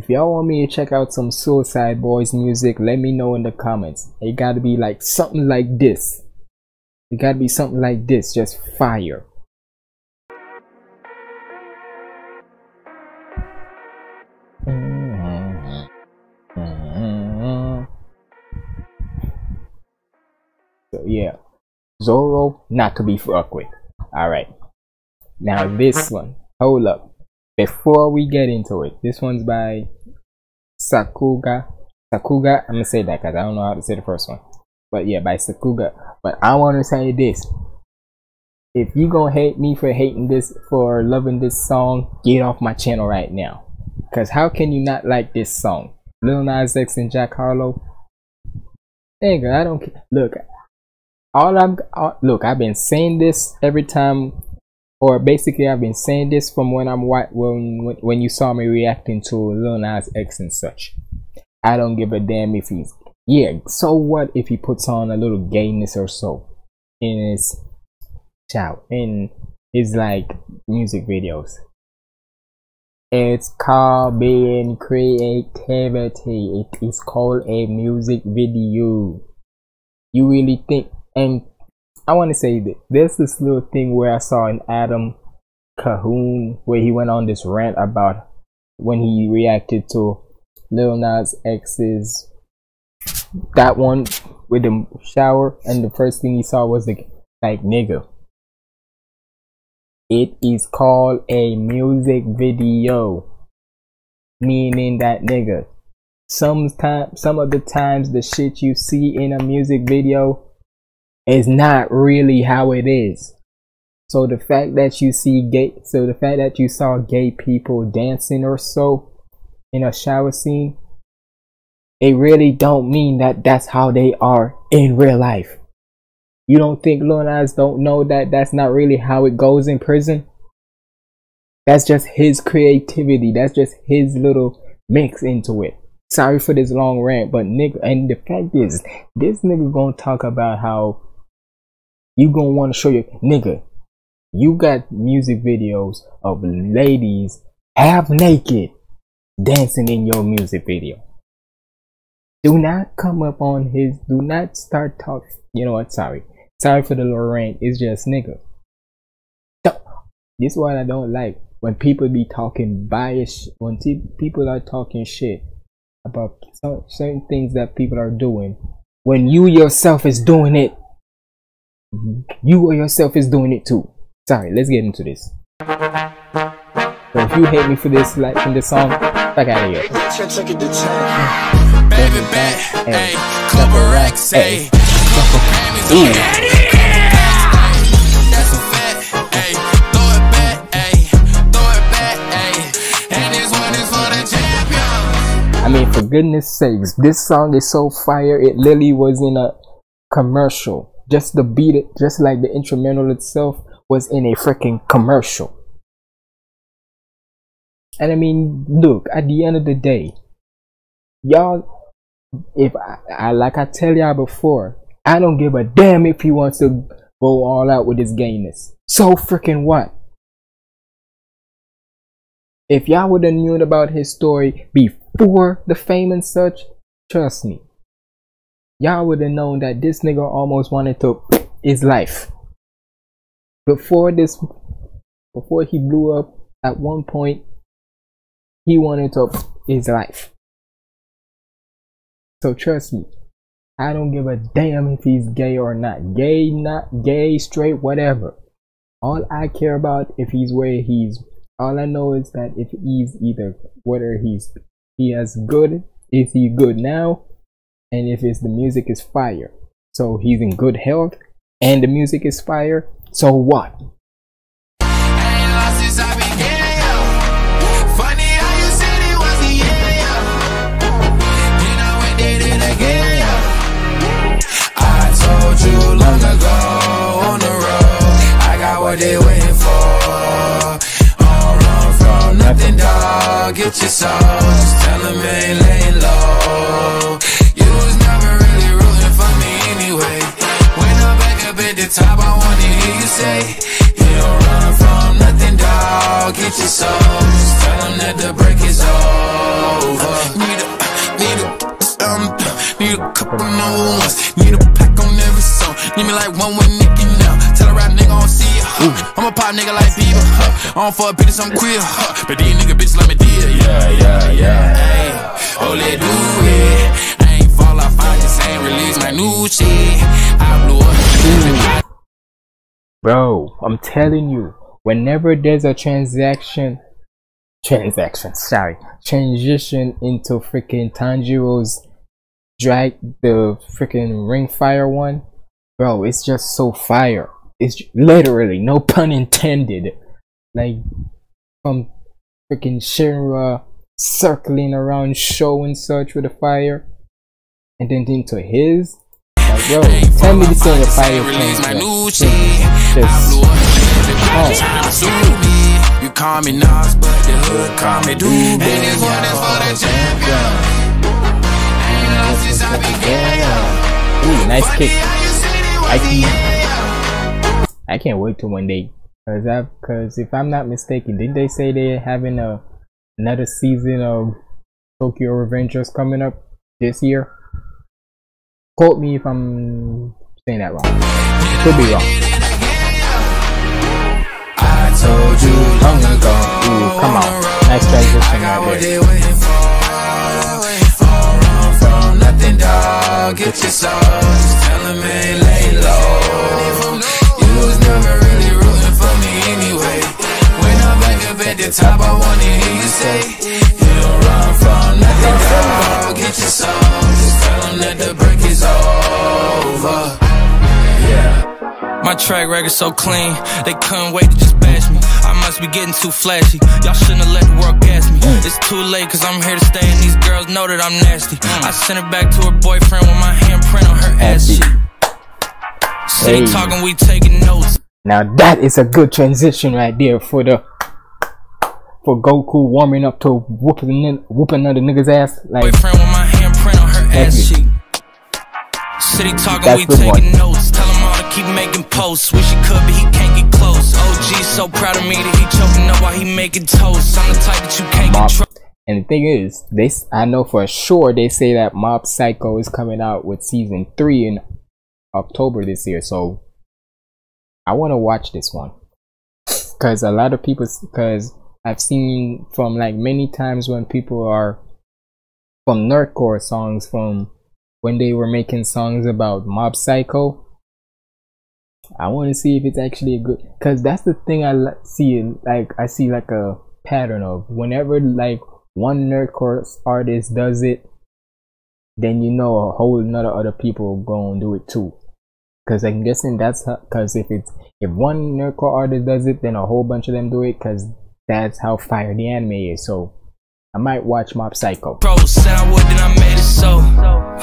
y'all want me to check out some Suicide Boys music, let me know in the comments. It gotta be like something like this. It gotta be something like this, just fire. So yeah, Zoro, not to be fucked with. Alright, now this one, hold up, before we get into it, this one's by Sakuga. I'm gonna say that because I don't know how to say the first one, but yeah, by Sakuga. But I want to say this: if you gonna hate me for hating this, for loving this song, get off my channel right now. Because how can you not like this song? Lil Nas X and Jack Harlow. Dang, I don't care. Look, I've been saying this every time, or basically I've been saying this from when I'm when you saw me reacting to Lil Nas X and such. I don't give a damn if he's, yeah, so what if he puts on a little gayness or so in his like music videos. It's called being creativity. It is called a music video. You really think? And I want to say that there's this little thing where I saw an Adam Cahoon where he went on this rant about when he reacted to Lil Nas X's that one with the shower, and the first thing he saw was like nigga. It is called a music video, meaning that nigga. Sometimes, some of the times, the shit you see in a music video is not really how it is. So the fact that you see saw gay people dancing or so in a shower scene, it really don't mean that that's how they are in real life. You don't think Lil Nas don't know that that's not really how it goes in prison? That's just his creativity. That's just his little mix into it. Sorry for this long rant, but nigga, and the fact is, this nigga gonna talk about how you gonna want to show your nigga. You got music videos of ladies half naked dancing in your music video. Do not come up on his. Do not start talking. You know what? Sorry for the little rant, it's just nigga. This is what I don't like, when people be talking bias, when people are talking shit about certain things that people are doing, when you yourself is doing it. you or yourself is doing it too. Sorry, let's get into this. But if you hate me for this, like from this song, fuck out of here. Baby back, hey, couple racks, hey, couple families, that's a fact, hey, throw it back, hey, throw it back, hey, and this one is for the champions. I mean, for goodness sakes, this song is so fire. It literally was in a commercial. Just the beat, it just like the instrumental itself was in a freaking commercial. And I mean, look, at the end of the day, y'all, if I like I tell y'all before, I don't give a damn if he wants to go all out with his gayness. So freaking what? If y'all would have known about his story before the fame and such, trust me, y'all would have known that this nigga almost wanted to his life. Before he blew up at one point, he wanted to his life. So trust me, I don't give a damn if he's gay or not. Gay, not gay, straight, whatever. All I care about if he's where he's. All I know is that if he's either whether he has good, is he good now, and if it's the music is fire. So he's in good health, and the music is fire. So what? They waiting for all run from nothing, dog. Get your soul, just tell them ain't laying low. You was never really rooting for me anyway. When I'm back up at the top, I want to hear you say, you don't run from nothing, dog. Get your soul, just tell them that the break is over. Need a couple new ones, need a pack on every song. Need me like one with Nicky now. Tell a rap nigga on C. I'm a pop nigga like Bieber, I don't fuck bitches, I'm queer, but these nigga bitches let me deal, yeah, hey, oh, let do it, I ain't fall off, I just ain't release my new shit, I blew up. Bro, I'm telling you, whenever there's a transition into freaking Tanjiro's drag, the freaking ring fire one, bro, it's just so fire. It's literally, no pun intended, like from freaking Shinra circling around Show and such with the fire, and then into his. Like, yo, tell me this ain't a fire thing. You call me Nas, but the hood call me Doobie. And this one is for the champion. Ain't lost since I began. Ooh, nice kick. I can't wait till one day, cause if I'm not mistaken, didn't they say they're having another season of Tokyo Revengers coming up this year? Quote me if I'm saying that wrong. Could be wrong. I told you long ago. Ooh, come on, nice transition right there. Get your soul, just tell 'em and lay low. Never really rooting for me anyway. When I'm back up at the top, I wanna hear you say, you don't run from nothing, dog. Get your soul, just tell them that the break is over. Yeah. My track record's so clean, they couldn't wait to just bash me. I must be getting too flashy, y'all shouldn't have let the world gas me. It's too late cause I'm here to stay, and these girls know that I'm nasty. I sent it back to her boyfriend with my handprint on her ass cheek. Hey. Now that is a good transition right there for Goku warming up to whooping another nigga's ass like. Boyfriend with my handprint on her ass cheek. City talking, we taking notes. Tell him all to keep making posts. Wish he could, but he can't get close. OG's so proud of me that he choking up while he making toast. I'm the type that you can't control. And the thing is, this I know for sure. They say that Mob Psycho is coming out with season 3 in October this year, so I want to watch this one, because a lot of people, because I've seen from like many times when people are from nerdcore songs, from when they were making songs about Mob Psycho, I want to see if it's actually a good, because that's the thing I see like a pattern of, whenever like one nerdcore artist does it, then you know a whole lot of other people gonna do it too. Because I'm guessing that's how, because if one nerdcore artist does it, then a whole bunch of them do it, because that's how fire the anime is. So I might watch Mob Psycho. Bro said I would, then I made it so.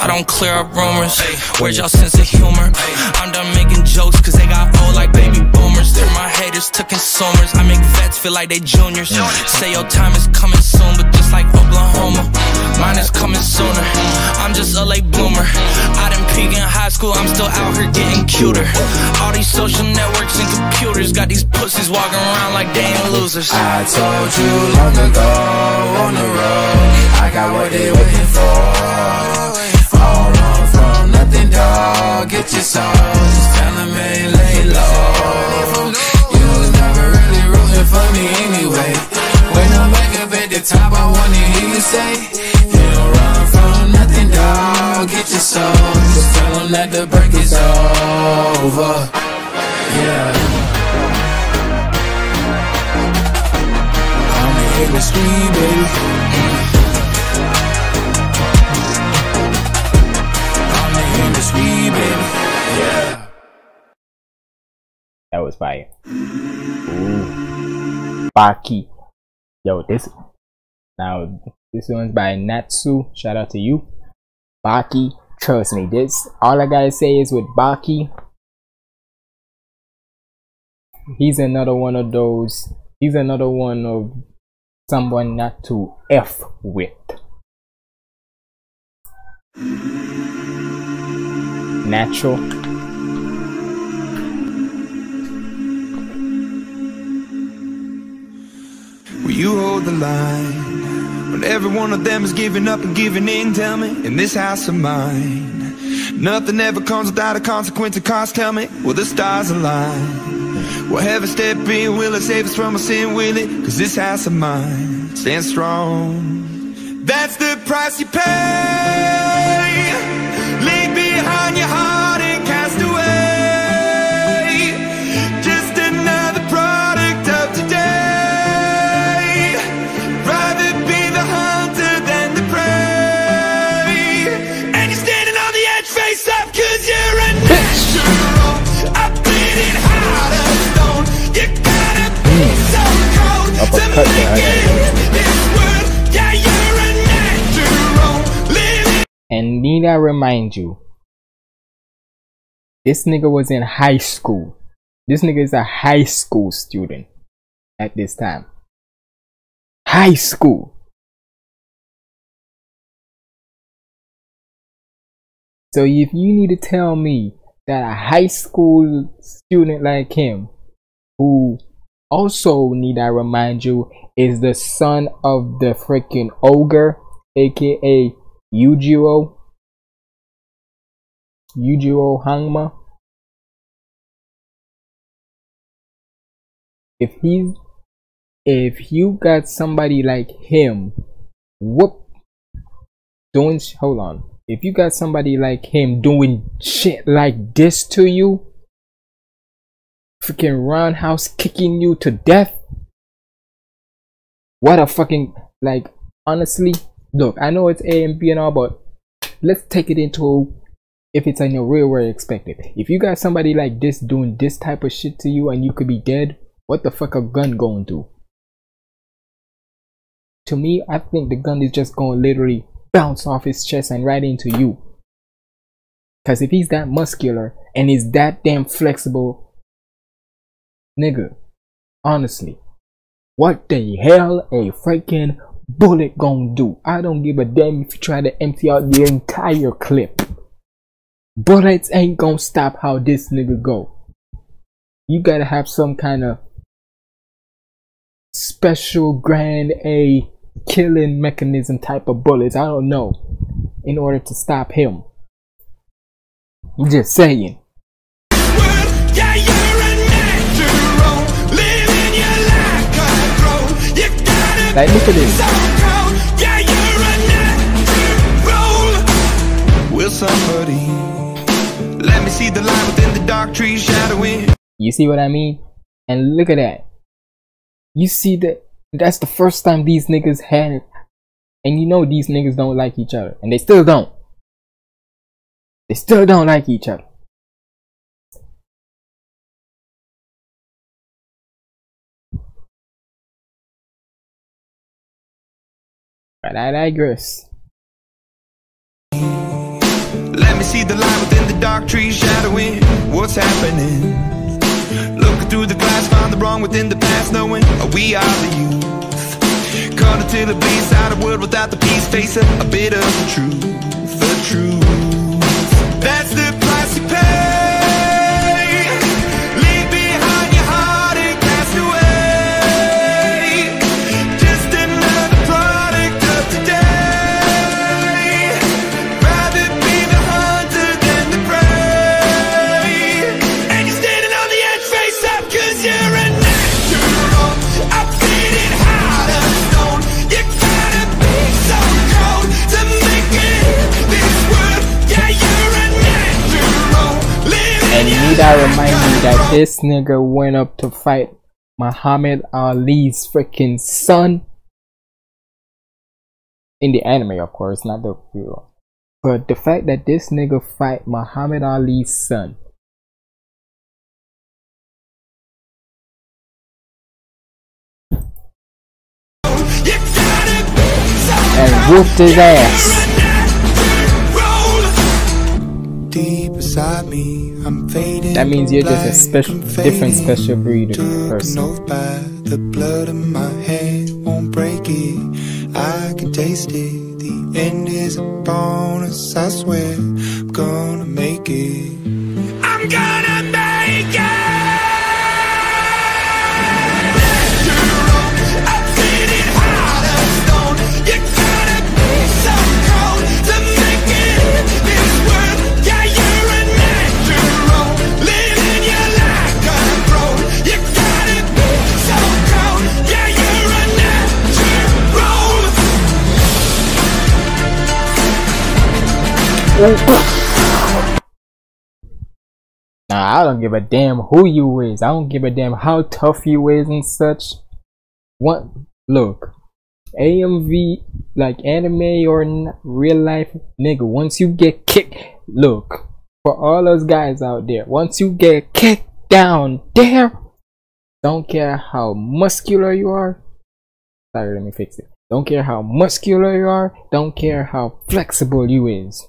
I don't clear up rumors. Hey, where's y'all sense of humor? Hey, I'm done making jokes cause they got old like baby boomers. They're my haters took consumers. I make vets feel like they juniors. Say your time is coming soon, but just like Oklahoma, mine is coming sooner. I'm just a late bloomer. I didn't peak in high school, I'm still out here getting cuter. All these social networks and computers got these pussies walking around like they ain't losers. I told you long ago on the road, I got what they waiting for. All wrong from nothing, dog. Get your soul. Just tell them ain't lay low. You was never really rooting for me anyway. When I'm back up at the top, I wanna hear you say, you don't run from nothing, dog. Get your soul. Just tell them that the break is over. Yeah. In the street, baby. I'm in the street, baby. Yeah. That was fire. Ooh. Baki. Yo, this. Now, this one's by Natsu. Shout out to you. Baki. Trust me, this. All I gotta say is with Baki, he's another one of someone not to F with. Natural. Will you hold the line when every one of them is giving up and giving in? Tell me, in this house of mine, nothing ever comes without a consequence of cost. Tell me, will the stars align? Will heaven step in? Will it save us from our sin? Will it? Cause this house of mine stands strong. That's the price you pay. Leave behind your heart and cast away. Just another product of today. Rather be the hunter than the prey. And you're standing on the edge, face up, cause you're a natural. I'm bleeding hard. Up a cut there. And need I remind you, this nigga was in high school. This nigga is a high school student at this time. High school. So if you need to tell me that a high school student like him, who also, need I remind you, is the son of the freaking ogre, aka Yujiro Hanma. If you got somebody like him, if you got somebody like him doing shit like this to you, freaking roundhouse kicking you to death. What a fucking, like, honestly, look, I know it's AMP and all, but let's take it into, if it's on your real world perspective. If you got somebody like this doing this type of shit to you and you could be dead, what the fuck a gun gonna do? To me, I think the gun is just gonna literally bounce off his chest and right into you. Cause if he's that muscular and he's that damn flexible, nigga, honestly, what the hell a freaking bullet gonna do? I don't give a damn if you try to empty out the entire clip. Bullets ain't gonna stop how this nigga go. You gotta have some kind of special grand A killing mechanism type of bullets, I don't know, in order to stop him. I'm just saying. Like, look at this. Will somebody let me see the light within the dark trees shadowing? You see what I mean? And look at that. You see that? That's the first time these niggas had it. And you know these niggas don't like each other. And they still don't. They still don't like each other. But I digress. Let me see the light within the dark trees shadowing what's happening. Looking through the glass, find the wrong within the past, knowing we are the youth. Caught until it bleeds out of world without the peace, facing a bit of the truth. The truth. That's the price you pay. That reminds me that this nigga went up to fight Muhammad Ali's freaking son in the anime, of course, not the real. But the fact that this nigga fight Muhammad Ali's son, and whooped his ass. Deep beside me. That means you're just a special, different special breed of person. The blood in my head won't break it. I can taste it. The end is a bonus. I swear I'm gonna make it. I'm gonna make it. Nah, I don't give a damn who you is. I don't give a damn how tough you is and such. What? Look, AMV, like anime or real life, nigga, once you get kicked, look, for all those guys out there, once you get kicked down there, don't care how muscular you are. Sorry, let me fix it. Don't care how muscular you are. Don't care how flexible you is.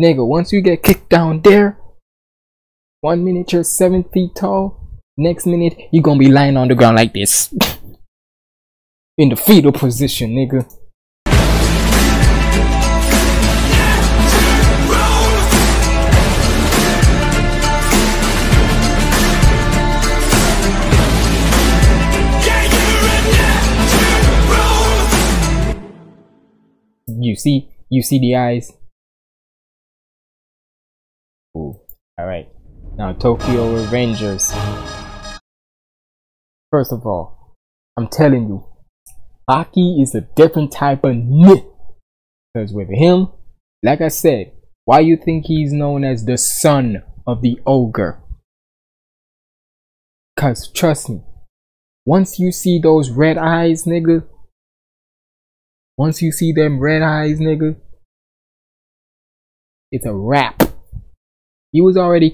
Nigga, once you get kicked down there, 1 minute you're 7 feet tall, next minute you're gonna be lying on the ground like this. In the fetal position, nigga. You see the eyes? Alright, now Tokyo Revengers. First of all, I'm telling you, Baki is a different type of nit. Because with him, like I said, why you think he's known as the son of the ogre? Because trust me, once you see those red eyes, nigga, once you see them red eyes, nigga, it's a wrap. He was already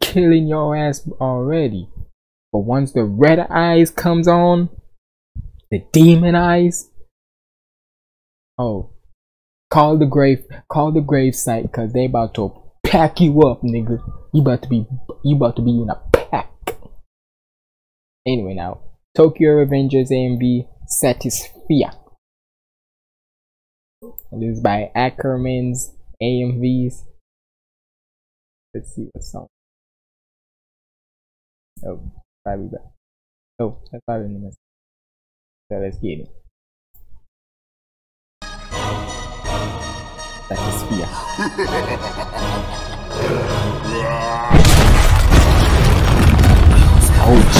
killing your ass already, but once the red eyes comes on, the demon eyes. Oh, call the grave site, cause they about to pack you up, nigga. You about to be in a pack. Anyway, now Tokyo Revengers AMV Satisfia. This is by Ackerman's AMVs. Let's see what song. Oh, probably back. Oh, that's probably in the message. So let's get it. That's a spear. Ouch.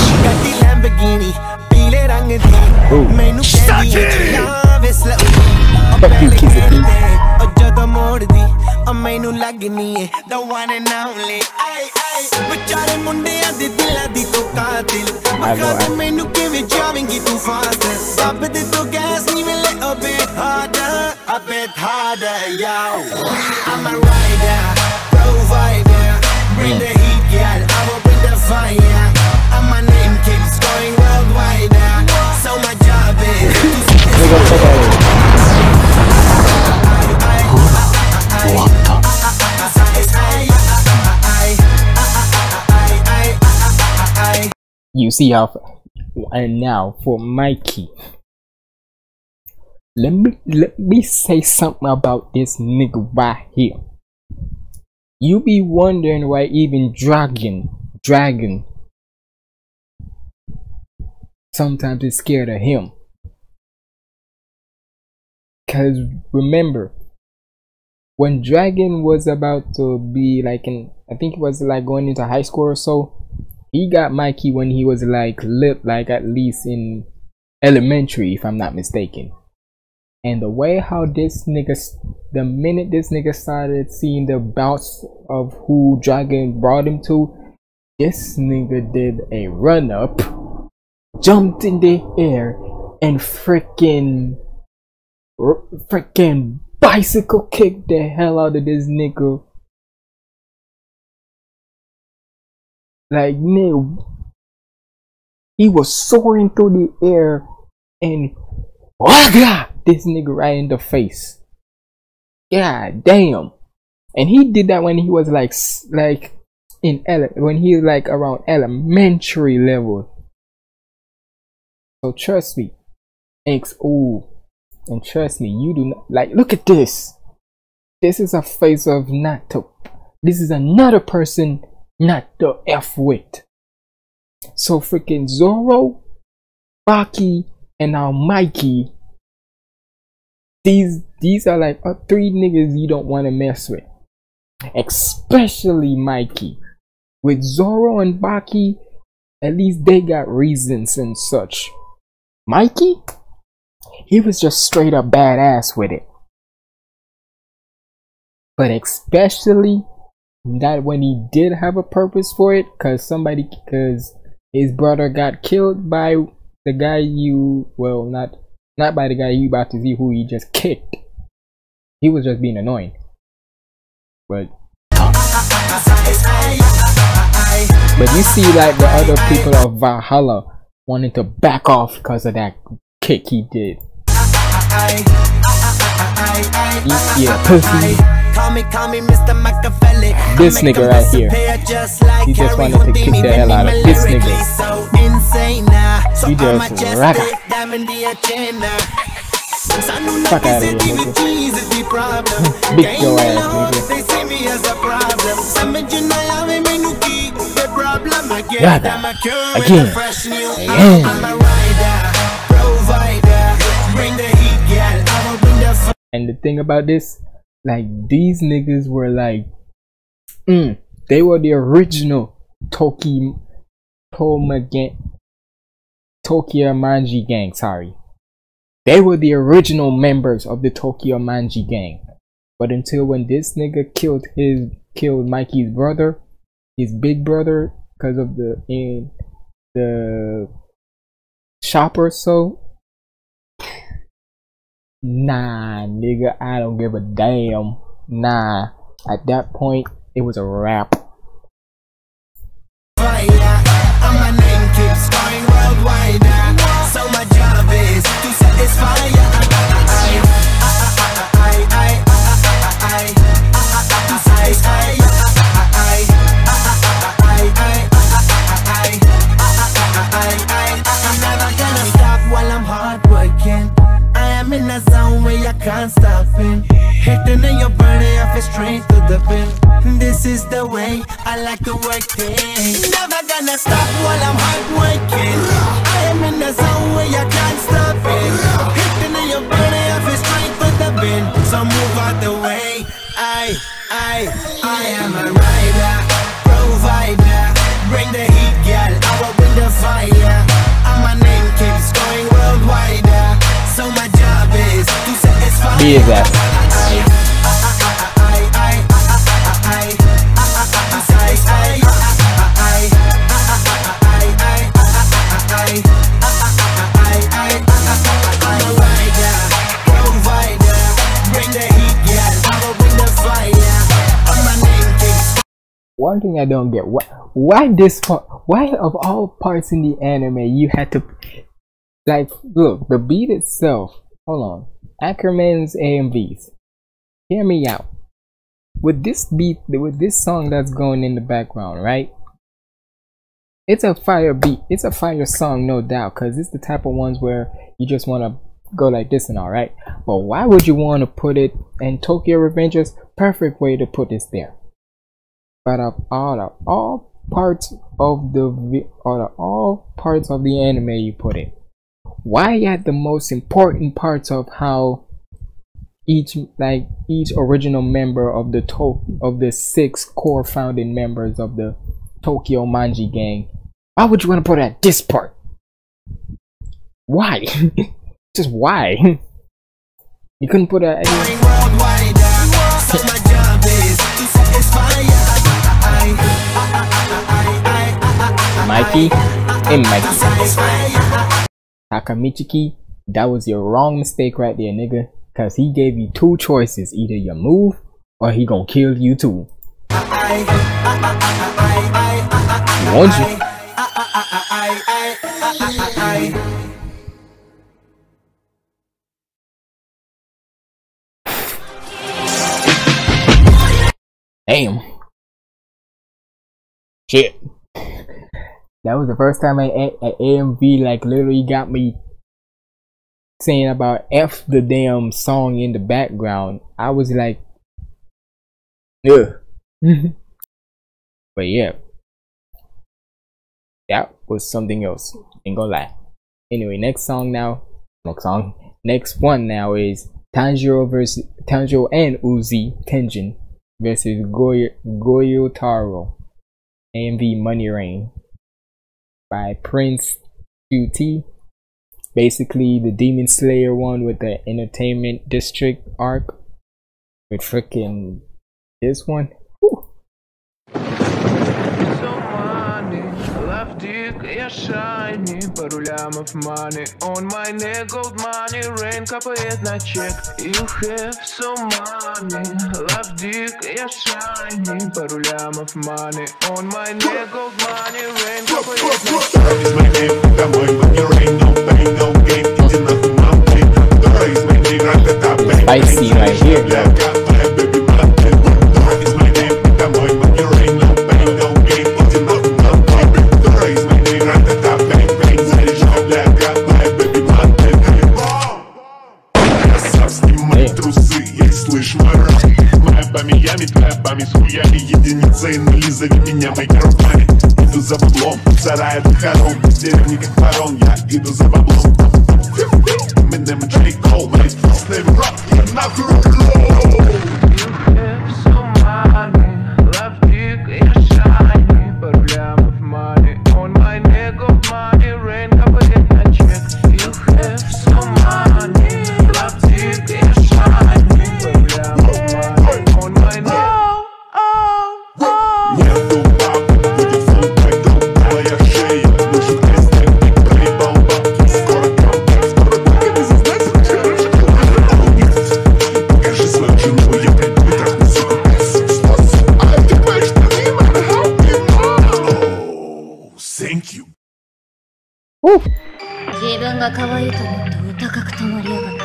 Stuck it! Fuck you, kids. no like me, the one and only. I'm a rider, provider, bring the heat, yeah, I will bring the fire. And my name keeps going worldwide, so my job is you see how. And now for Mikey. Let me say something about this nigga right here. You be wondering why even Dragon sometimes is scared of him. Cause remember, when Dragon was about to be like in, I think it was like going into high school or so, he got Mikey when he was like lit, like at least in elementary if I'm not mistaken. And the way how this nigga, the minute this nigga started seeing the bounce of who Dragon brought him to, this nigga did a run up, jumped in the air, and freaking bicycle kicked the hell out of this nigga. Like, nigga, he was soaring through the air and whaga this nigga right in the face. God damn. And he did that when he was like in when he was like around elementary level. So trust me, and trust me, you do not like. Look at this. This is a face of not to. This is another person not to f with. So freaking Zoro, Baki, and now Mikey. These are like three niggas you don't want to mess with, especially Mikey. With Zoro and Baki, at least they got reasons and such. Mikey, he was just straight up badass with it. But especially that when he did have a purpose for it, cause his brother got killed by the guy you, well, not by the guy you about to see who he just kicked. He was just being annoying. But you see like the other people of Valhalla wanting to back off because of that kick he did. Yeah, pussy. This nigga right here, he just wanted to kick the hell out of this nigga. He just raga. Fuck out of here, nigga. Big your ass, nigga. Yada. Again. Again. And the thing about this, like, these niggas were like, they were the original Tokyo Manji Gang, sorry. They were the original members of the Tokyo Manji Gang. But until when this nigga killed Mikey's brother, his big brother, because of the shop or so. Nah, nigga, I don't give a damn. Nah, at that point, it was a wrap. Can't stop it. Hitting in your body, I feel strength to the pin. This is the way I like to work things. Never gonna stop while I'm hard working. I am in the zone where you can't stop it. Hitting in your body, I feel strength to the pin. So move out the way. I am a rider, provider. Bring the heat, girl, I will bring the fire. And my name keeps going worldwide. So my job is to satisfy. one thing I don't get, why this part, why of all parts in the anime you had to, like, look, the beat itself, hold on, Ackerman's AMVs, hear me out, with this beat, with this song that's going in the background, right? It's a fire beat, it's a fire song, no doubt, because it's the type of ones where you just want to go like this and all, right? But why would you want to put it in Tokyo Revengers? Perfect way to put this there. But of all parts of the anime you put it, why at the most important parts of how each original member of the six core founding members of the Tokyo Manji Gang, why would you want to put it at this part? Why? Just why? You couldn't put it at Mikey, hey Mikey, Takamichiki, that was your wrong mistake right there, nigga, cause he gave you two choices, either you move, or he gonna kill you too. Won't you? Damn. Shit. That was the first time an AMV like literally got me saying about F the damn song in the background. I was like, ugh. But yeah, that was something else. Ain't gonna lie. Anyway, next one now is Tanjiro and Uzi Tenjin versus Goyotaro. AMV Money Rain by Prince QT, basically the Demon Slayer one with the Entertainment District arc, with freaking this one. Я shiny, пару лямов money on my neck, gold money, rain капает на чек. You have so money, love dick, я shiny, пару лямов money on my neck, gold money, rain капает на чек. Raise my name, домой, money rain, no pain, no gain, иди нахуй, mountain. Raise my name, rock the top, baby, spicy right here, baby, mountain. Raise my name, домой, money rain, no pain, no gain, иди нахуй, mountain. Raise my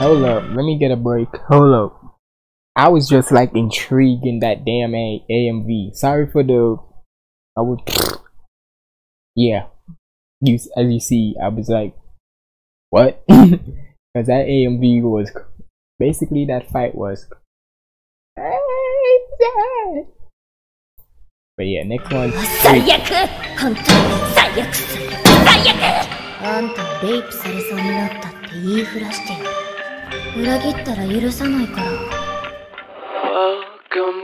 Hold up, let me get a break. Hold up. I was just like intrigued in that damn AMV. Sorry for the. I was. Yeah. As you see, I was like, what? Because that AMV was. Basically, that fight was. But yeah, next one. Welcome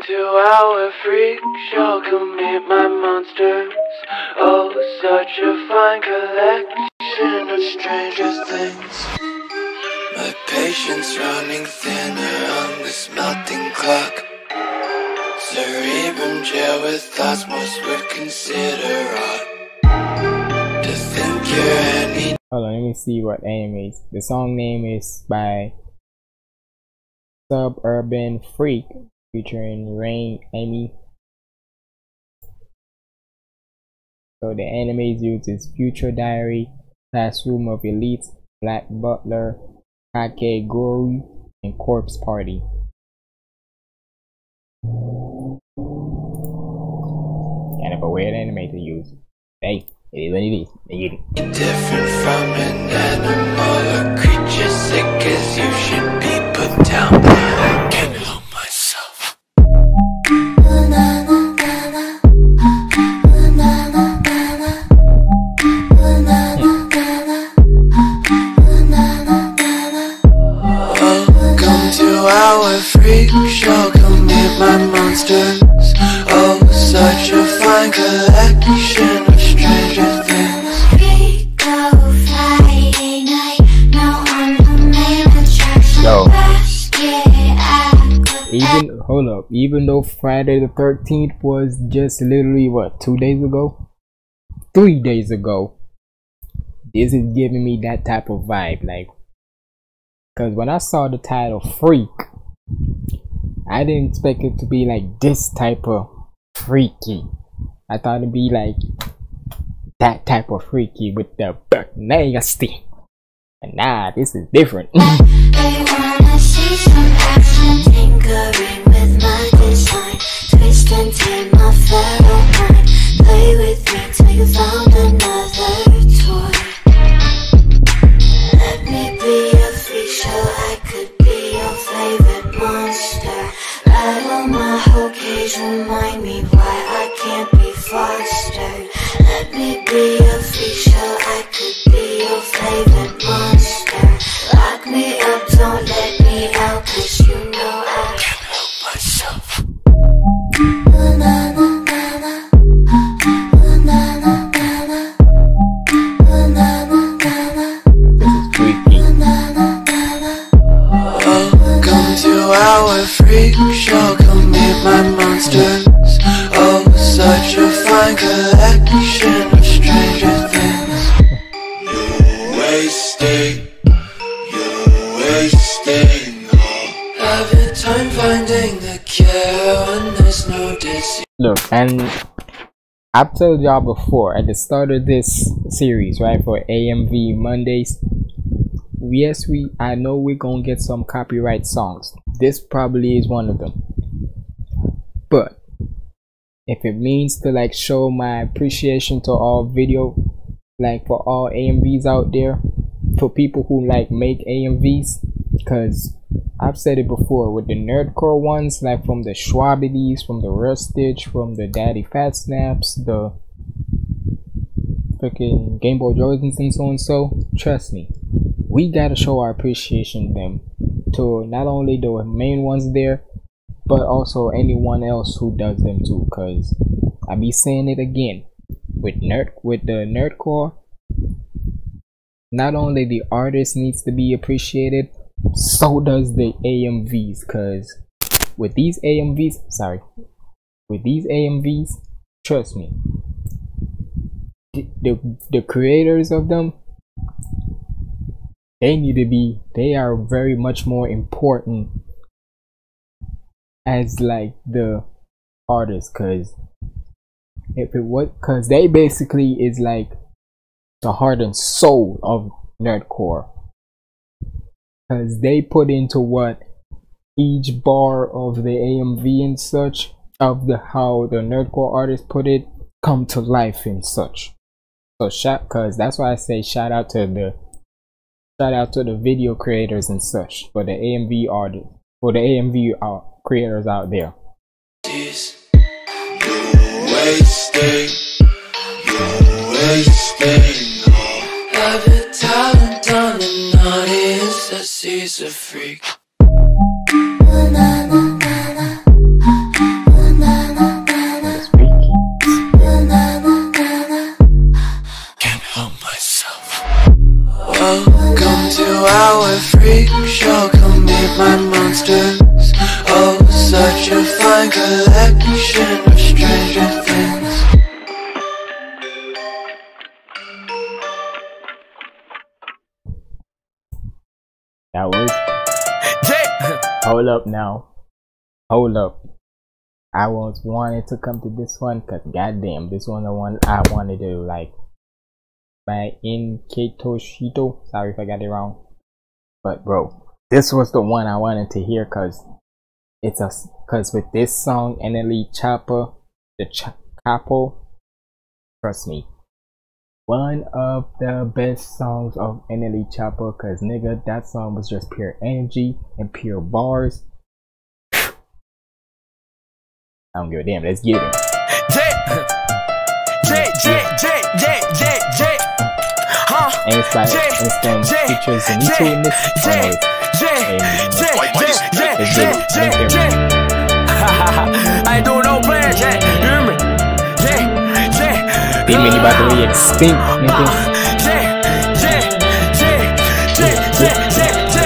to our freak show, come meet my monsters. Oh, such a fine collection of strangest things. My patience running thinner on this melting clock. Cerebrum jail with thoughts most would consider odd. To think you're any. Hold on, let me see what anime is. The song name is by Suburban Freak featuring Rain Amy. So the animes used his future diary, classroom of elite, black butler, Kakegurui, and corpse party. Kind of a weird anime to use. Hey, it is what it is. They get it. Different from an animal, a creature sick as you should be put down. I can't help myself. Welcome to our freak show. Come meet my monster. Such a fine collection of stranger things. Rico Friday night. No one who made attraction. Yo. Even, hold up, even though Friday the 13th was just literally what, 2 days ago? 3 days ago. This is giving me that type of vibe, like, cause when I saw the title Freak, I didn't expect it to be like this type of freaky. I thought it'd be like that type of freaky with the buck nasty, but nah, this is different. They wanna see some action, tinkering with my design, twist and turn my fellow mind, play with me till you found another toy. Let me be a freak show, I could be your favorite monster. Rattle my whole cage, remind me why I can't be fostered. Let me be a feature, I could be your favorite monster. Lock me up, don't let me out, cause you know I can't help myself. Our freak show, come meet my monsters. Oh, such a fine collection of stranger things. You're wasting, no. Having time finding the cure when there's no disease. Look, and I've told y'all before at the start of this series, right, for AMV Mondays. Yes, I know we're gonna get some copyright songs. This probably is one of them, but if it means to like show my appreciation to all video, like for all AMVs out there, for people who like make AMVs, because I've said it before with the nerdcore ones, like from the Schwabities, from the Rust Stitch, from the Daddy Fat Snaps, the freaking Game Boy Jordans and so and so, trust me, we gotta show our appreciation to not only the main ones there, but also anyone else who does them too. Cause I be saying it again, with the nerdcore, not only the artist needs to be appreciated, so does the AMVs. Cause with these AMVs, trust me, the creators of them, they are very much more important as like the artists, cause they basically is like the heart and soul of nerdcore, cause they put into what each bar of the AMV and such, of the how the nerdcore artists put it come to life and such. So cause that's why I say shout out to the video creators and such, for the AMV artists, for the AMV creators out there. Our freak show, come meet my monsters. Oh, such a fine collection of stranger things. That was. Hold up now. I was wanted to come to this one, cause goddamn, this one the one I wanted to like. By Nketo Shito, sorry if I got it wrong, but bro, this was the one I wanted to hear, cause it's a, cause with this song NLE Chopper, the Capo, trust me, one of the best songs of NLE Chopper, cause nigga, that song was just pure energy and pure bars. I don't give a damn. Let's get it. And it's like instant features and YouTube in this. I don't know where. Demon, you about to be extinct, nigga.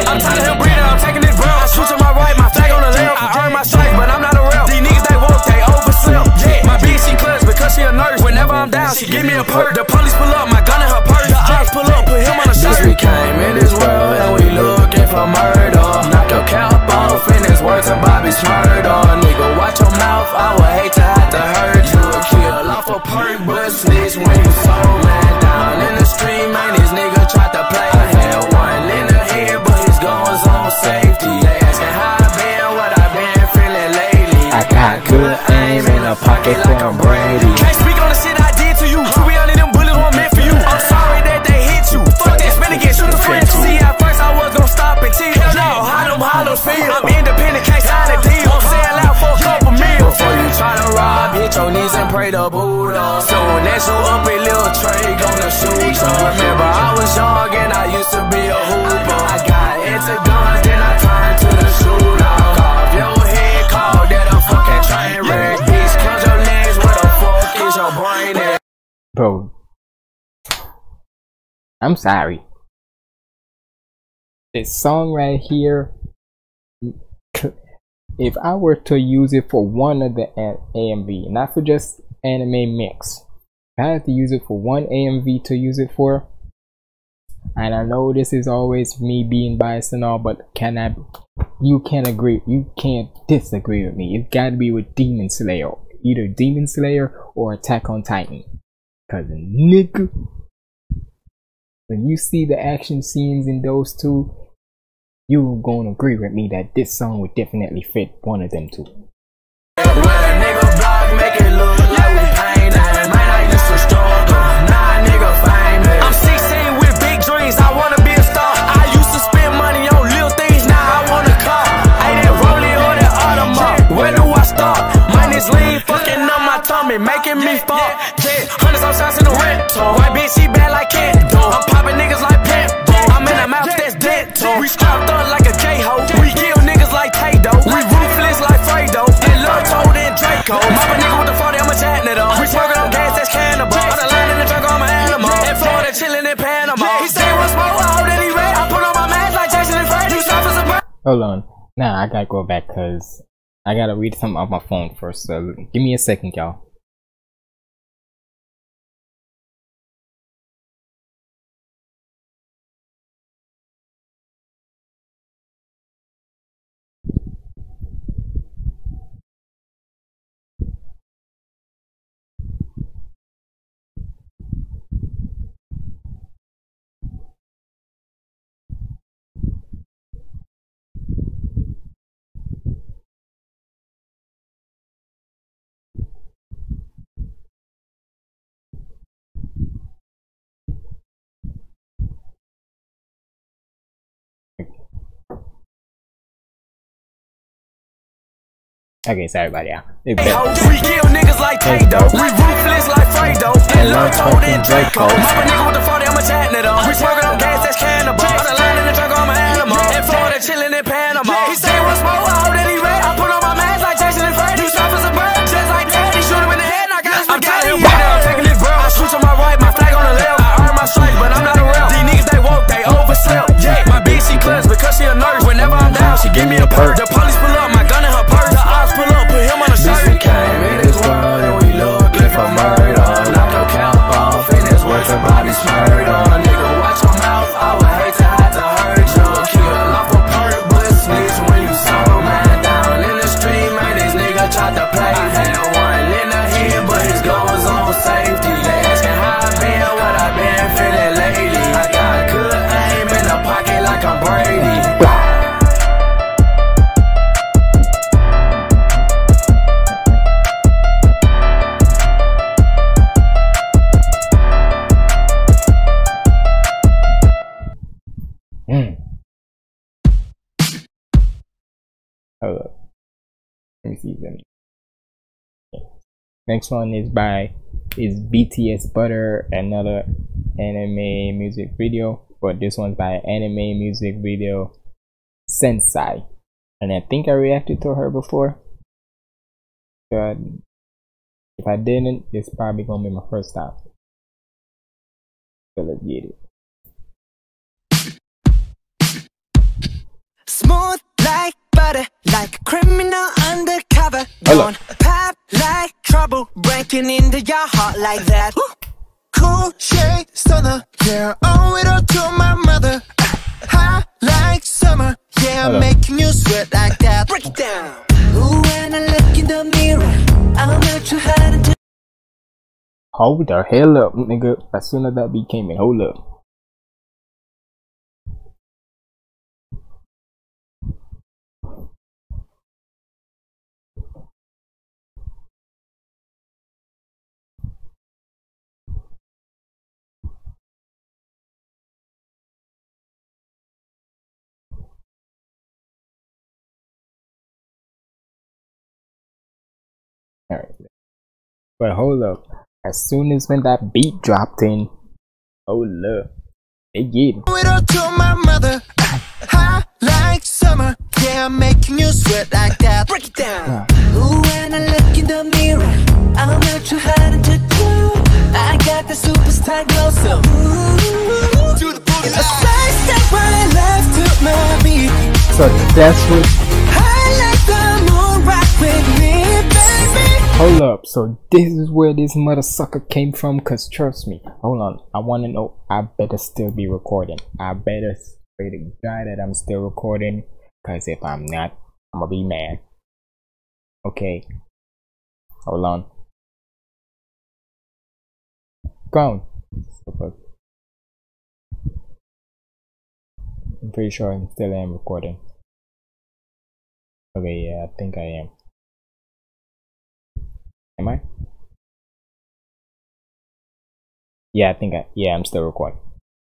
I'm tired of him breathing. I'm taking this round. I switch to my right, my flag on the left. I earn my strike, but I'm not a rep. These niggas they won't take overslip. Yeah, my bitch she clutch because she a nurse. Whenever I'm down, she give me a perk. The police pull up, my gun in her purse. The odds pull up, put him on a shirt. We came in this world and we looking for murder. Knock your cap off and it's worth a Bobby's murder. Nigga, watch your mouth. I would hate to have to hurt you. Kill off a perk, but snitch when you so mad. Down in the street, man, this nigga tried to play. I had one in the head, but his guns on safety. They asking how I been, what I been feeling lately. I got good aim in a pocket like I'm Brady. Can't speak on the shit I did to you. We only them bullets weren't meant for you. I'm sorry that they hit you. Fuck that spin again, shoot a friend. See, at first I was gonna stop and tell you how them hollows feel. I'm independent, can't sign a deal. I'm selling out for a couple meals. Before you try to rob, hit your knees and pray to Buddha. So that's you up a little tray, gonna shoot you. Remember, I was young and I used to be a hooper. I got into guns, then I turned to the shootout. Carve your head, call that a fucking train wreck. Bitch, cut your legs, where the fuck is your brain at? Bro, I'm sorry. This song right here, if I were to use it for one of the AMV, not for just anime mix, if I had to use it for one AMV to use it for, and I know this is always me being biased and all, but can I, you can't disagree with me. It's gotta be with Demon Slayer, either Demon Slayer or Attack on Titan. Cause nigga, when you see the action scenes in those two, you gonna agree with me that this song would definitely fit one of them two. I'm 16 with big dreams, I wanna be a star. I used to spend money on little things, now I want a car. I ain't that Rollie or that Audemars, where do I start? Money's lean, fucking up my tummy, making me fall. Shots in the rent. White bitch, she bad like cat. I'm popping niggas like pet. I'm in a mouth that's dead. We strapped up like a J-ho. We kill niggas like Tato. We ruthless like Fredo. And Lil Toad and Draco. Mop a nigga with the 40, I'm a chatting it up. We smoking on gas, that's cannibal. On the line in the jungle, I'm an animal. In Florida, chilling in Panama. He said what's more, I hope that he red. I put on my mask like Jason and Fred. You stop as a bird. Hold on. Nah, I gotta go back because I gotta read something off my phone first. So give me a second, y'all. Okay, sorry about that. We kill niggas like Tato. We ruthless like Fredo. And Lil Toad and Draco. Mama nigga with the 40, I'm a chatting it up. We smoking on gas, that's cannibal. On the line in the jungle, I'm an animal. In Florida, chilling in Panama. He said what's more, I hope that he red. I put on my mask like Jason and Fred. You stop as a bird, just like that. He shoot him in the head, I got his spaghetti. I'm tired of him right now, I'm taking this bro. I shoot to my right, my flag on the left. I earn my strike, but I'm not a rep. These niggas, they woke, they overslept. Yeah, my bitch, she clutch because she a nurse. Whenever I'm down, she give me a perk. The police pull up, my gun in her purse. Down in the street, man, this nigga tried to play. Hold up. Let me see them. Next one is BTS Butter, another anime music video, but this one's by anime music video Sensei, and I think I reacted to her before, but if I didn't, it's probably gonna be my first time. So let's get it. Smooth like butter, like a criminal undercover. Don't pop like trouble, breaking into your heart like that. Cool shade stunner, yeah, owe it all to my mother. High like summer, yeah, I'm making you sweat like that. Break it down. Ooh, when I look in the mirror, I'm not too hard to. Hold the hell up, nigga. As soon as that beat came in, hold up. Alright, but hold up. As soon as when that beat dropped in, hold up, it did. It all to my mother, high like summer, yeah, I'm making you sweat like that. Break it down. Ooh, when I look in the mirror, I'm not too hard to do. I got the superstar glow, so ooh, do the booty. It's a slice that my life took my beat. So that's what. I like the moon rock with me. Hold up, so this is where this mother sucker came from, cause trust me, hold on, I wanna know, I better still be recording, I better pray to God that I'm still recording, cause if I'm not, I'm gonna be mad. Okay, hold on. Go on. I'm pretty sure I still am recording. Okay, yeah, I think I am. Am I? Yeah, I think I'm still recording.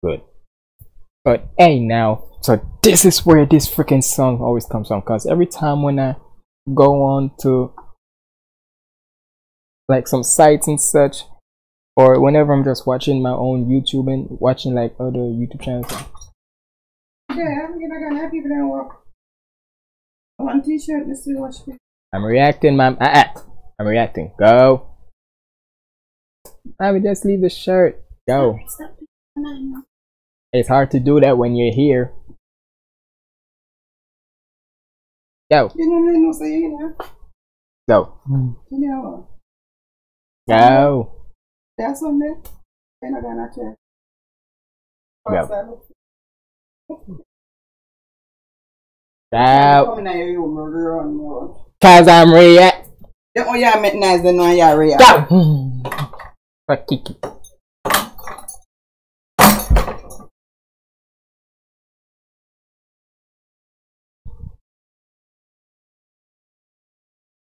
Good. But hey now, so this is where this freaking song always comes from, cause every time when I go on to like some sites and such, or whenever I'm just watching my own YouTube and watching like other YouTube channels. Yeah, I'm gonna have people that walk. I want a t-shirt, let's see what you. I'm reacting, ma'am. I'm reacting. Go. I would just leave the shirt. Go. It's hard to do that when you're here. Go. Go. Go. Go. Go. Cause I'm reacting. The one you met nice, the one you real. Fuck Kiki.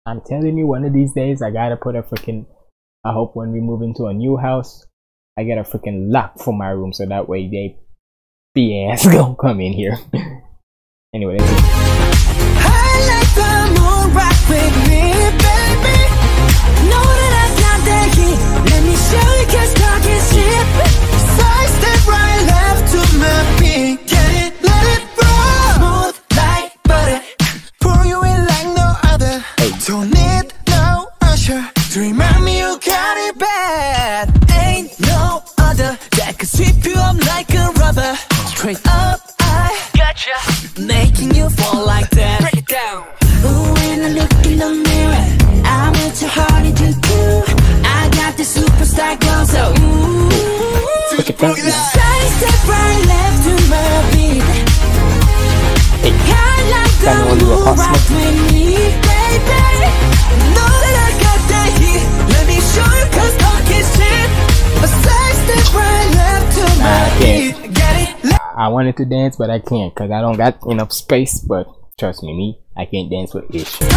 I'm telling you, one of these days I gotta put a freaking. I hope when we move into a new house, I get a freaking lock for my room so that way they BS don't come in here. Anyway, that's it. I like the moon rock with me. I wanted to dance, but I can't because I don't got enough space. But trust me, I can't dance with this shit.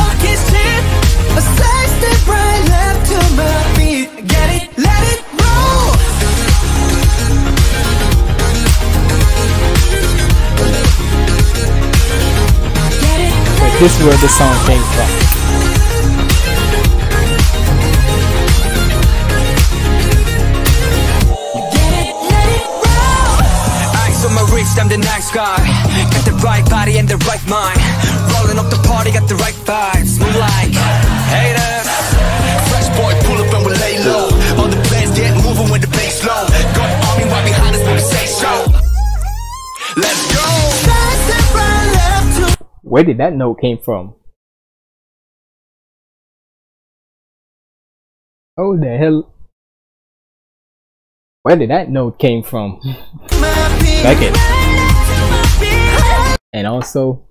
This is where the song came from. I'm the nice guy, got the right body and the right mind, rolling up the party, got the right vibes, we like haters. Fresh boy pull up and we lay low, all the plans get moving when the bass low, got an army right behind us when we say so, let's go. Where did that note came from? Oh the hell, where did that note came from? Like it. And also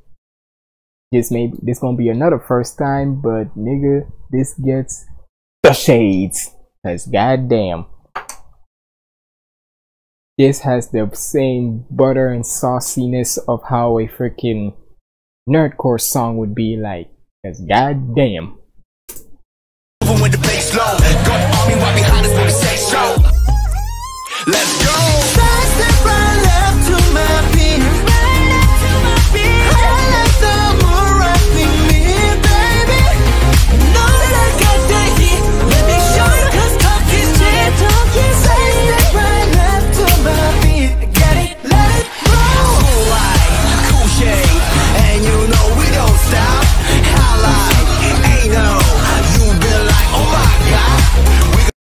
this gonna be another first time, but nigga, this gets the shades, cause goddamn, this has the same butter and sauciness of how a freaking nerdcore song would be like, cause goddamn. Let's go.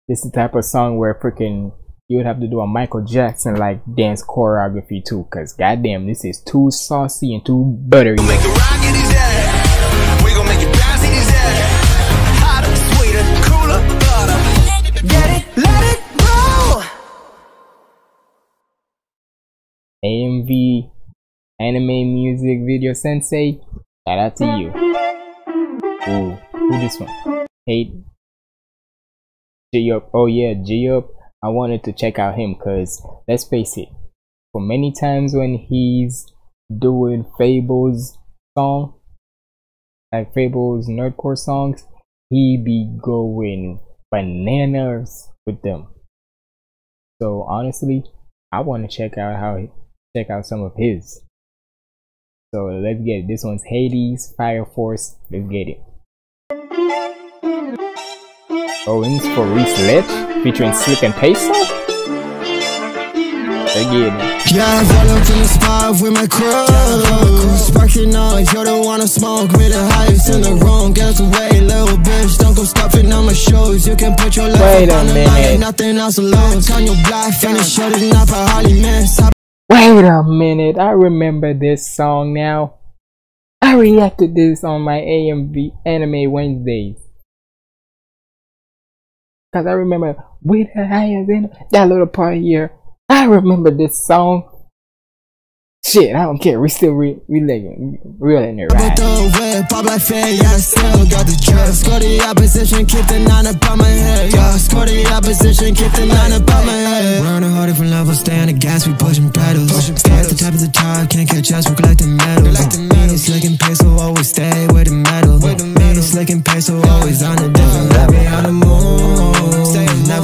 This is the type of song where freaking you would have to do a Michael Jackson like dance choreography too, cause goddamn, this is too saucy and too buttery. We'll make it rock in his head. We gon' make it bounce in his head. Hotter, sweeter, cooler, butter. Get it, let it roll. AMV, anime music video sensei, shout out to you. Ooh, who this one? Hate. G up, oh yeah, G up. I wanted to check out him because let's face it, for many times when he's doing Fable's song, like Fable's nerdcore songs, he be going bananas with them. So honestly, I want to check out some of his. So let's get it. This one's Hades, Fire Force. Let's get it. Owens for Reese Ledge featuring Slick and Peso. Again. Yeah, I roll up in the spot with my crew. Sparking on, you don't wanna smoke. Me the hype's in the room. Get away, little bitch. Don't go stopping on my shoes. You can put your life on the line. Nothing else alone. Turn your black finish shut it up. I hardly miss. Wait a minute. I remember this song now. I reacted this on my AMV Anime Wednesdays. Cause I remember with her hands in that little part here. I remember this song. Shit, I don't care. We still reeling it, right? Never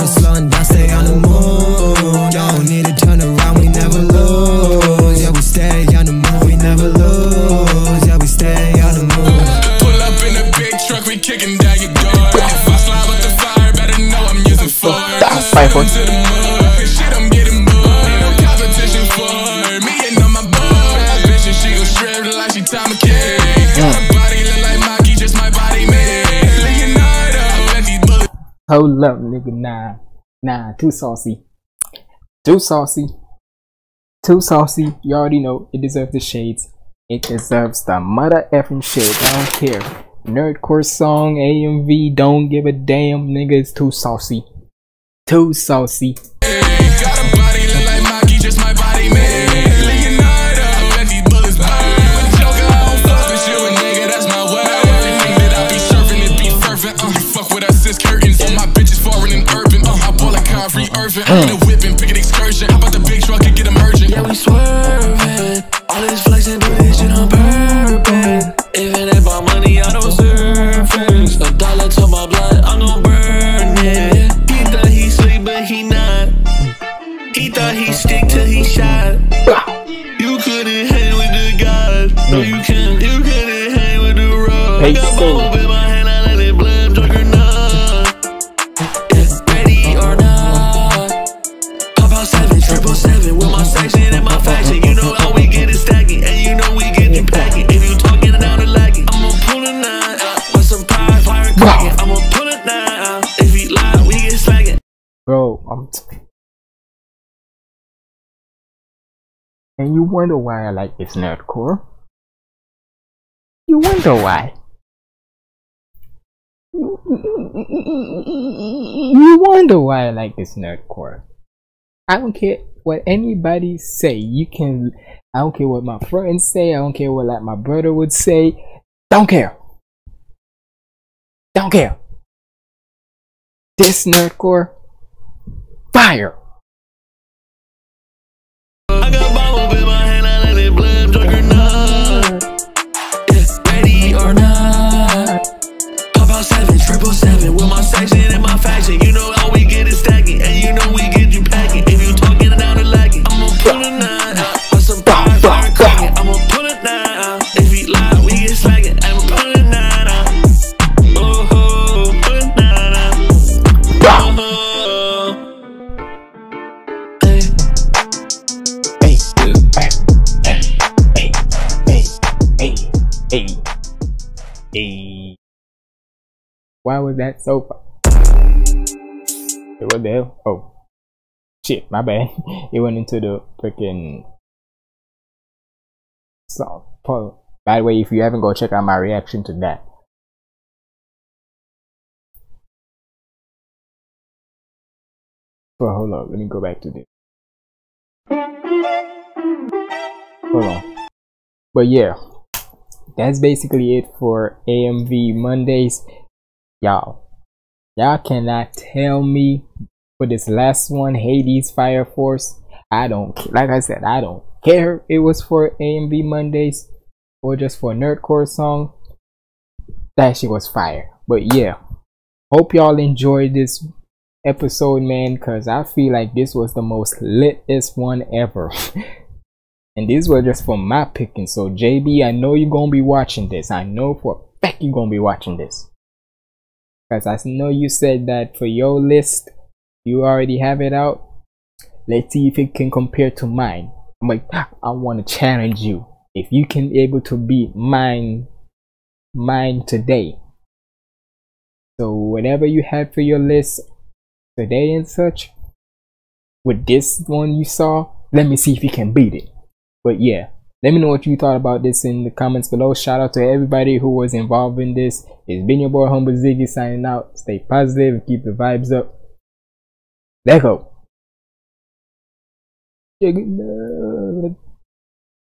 slowing down, stay on the move. Don't need to turn around, we never lose. Yeah, we stay on the move, we never lose. Yeah, we stay on the move. Pull up in a big truck, we kicking down your door. If I slide with the fire, better know I'm using for shit, I'm getting bored. Ain't no competition for me and on my board. That bitch and she gon' strip like she time a kid. Her body look like Mikey, just my body made. Hold up, nigga, nah, too saucy, you already know, it deserves the shades, it deserves the mother effing shades, I don't care, nerdcore song, AMV, don't give a damn, nigga, it's too saucy. You couldn't hang with the God. No, you couldn't hang with the Peace. Bro, and you wonder why I like this nerdcore. You wonder why. You wonder why I like this nerdcore. I don't care what anybody say. You can. I don't care what my friends say. I don't care what like my brother would say. Don't care. Don't care. This nerdcore. Fire! I got bubble in my hand, I let it blend, drunk or not. It's ready or not. Pop out 7, 777 with my section and my faction. You know how we get it stacking, and you know we get you packing. If you talking it out and lacking, I'ma pull it out. What's some fire cracking? I'ma pull it out. If we lie, we get slacking. I'ma pull it out. Oh ho, pull it out. Oh ho. Hey. Why was that so far? What the hell? Oh. Shit, my bad. It went into the freaking song. By the way, if you haven't, go check out my reaction to that. But hold on, let me go back to this. Hold on. But yeah. That's basically it for AMV Mondays, y'all. Y'all cannot tell me for this last one, Hades Fire Force. I don't, like I said, I don't care. It was for AMV Mondays or just for a nerdcore song. That shit was fire. But yeah, hope y'all enjoyed this episode, man, because I feel like this was the most litest one ever. And these were just for my picking. So JB, I know you're gonna be watching this. I know for a fact you're gonna be watching this, because I know you said that for your list you already have it out. Let's see if it can compare to mine. I'm like, I want to challenge you. If you can able to beat mine today. So whatever you had for your list today and such, with this one you saw, let me see if you can beat it. But yeah, let me know what you thought about this in the comments below. Shout out to everybody who was involved in this. It's been your boy Homo Ziggy signing out. Stay positive and keep the vibes up. Let go.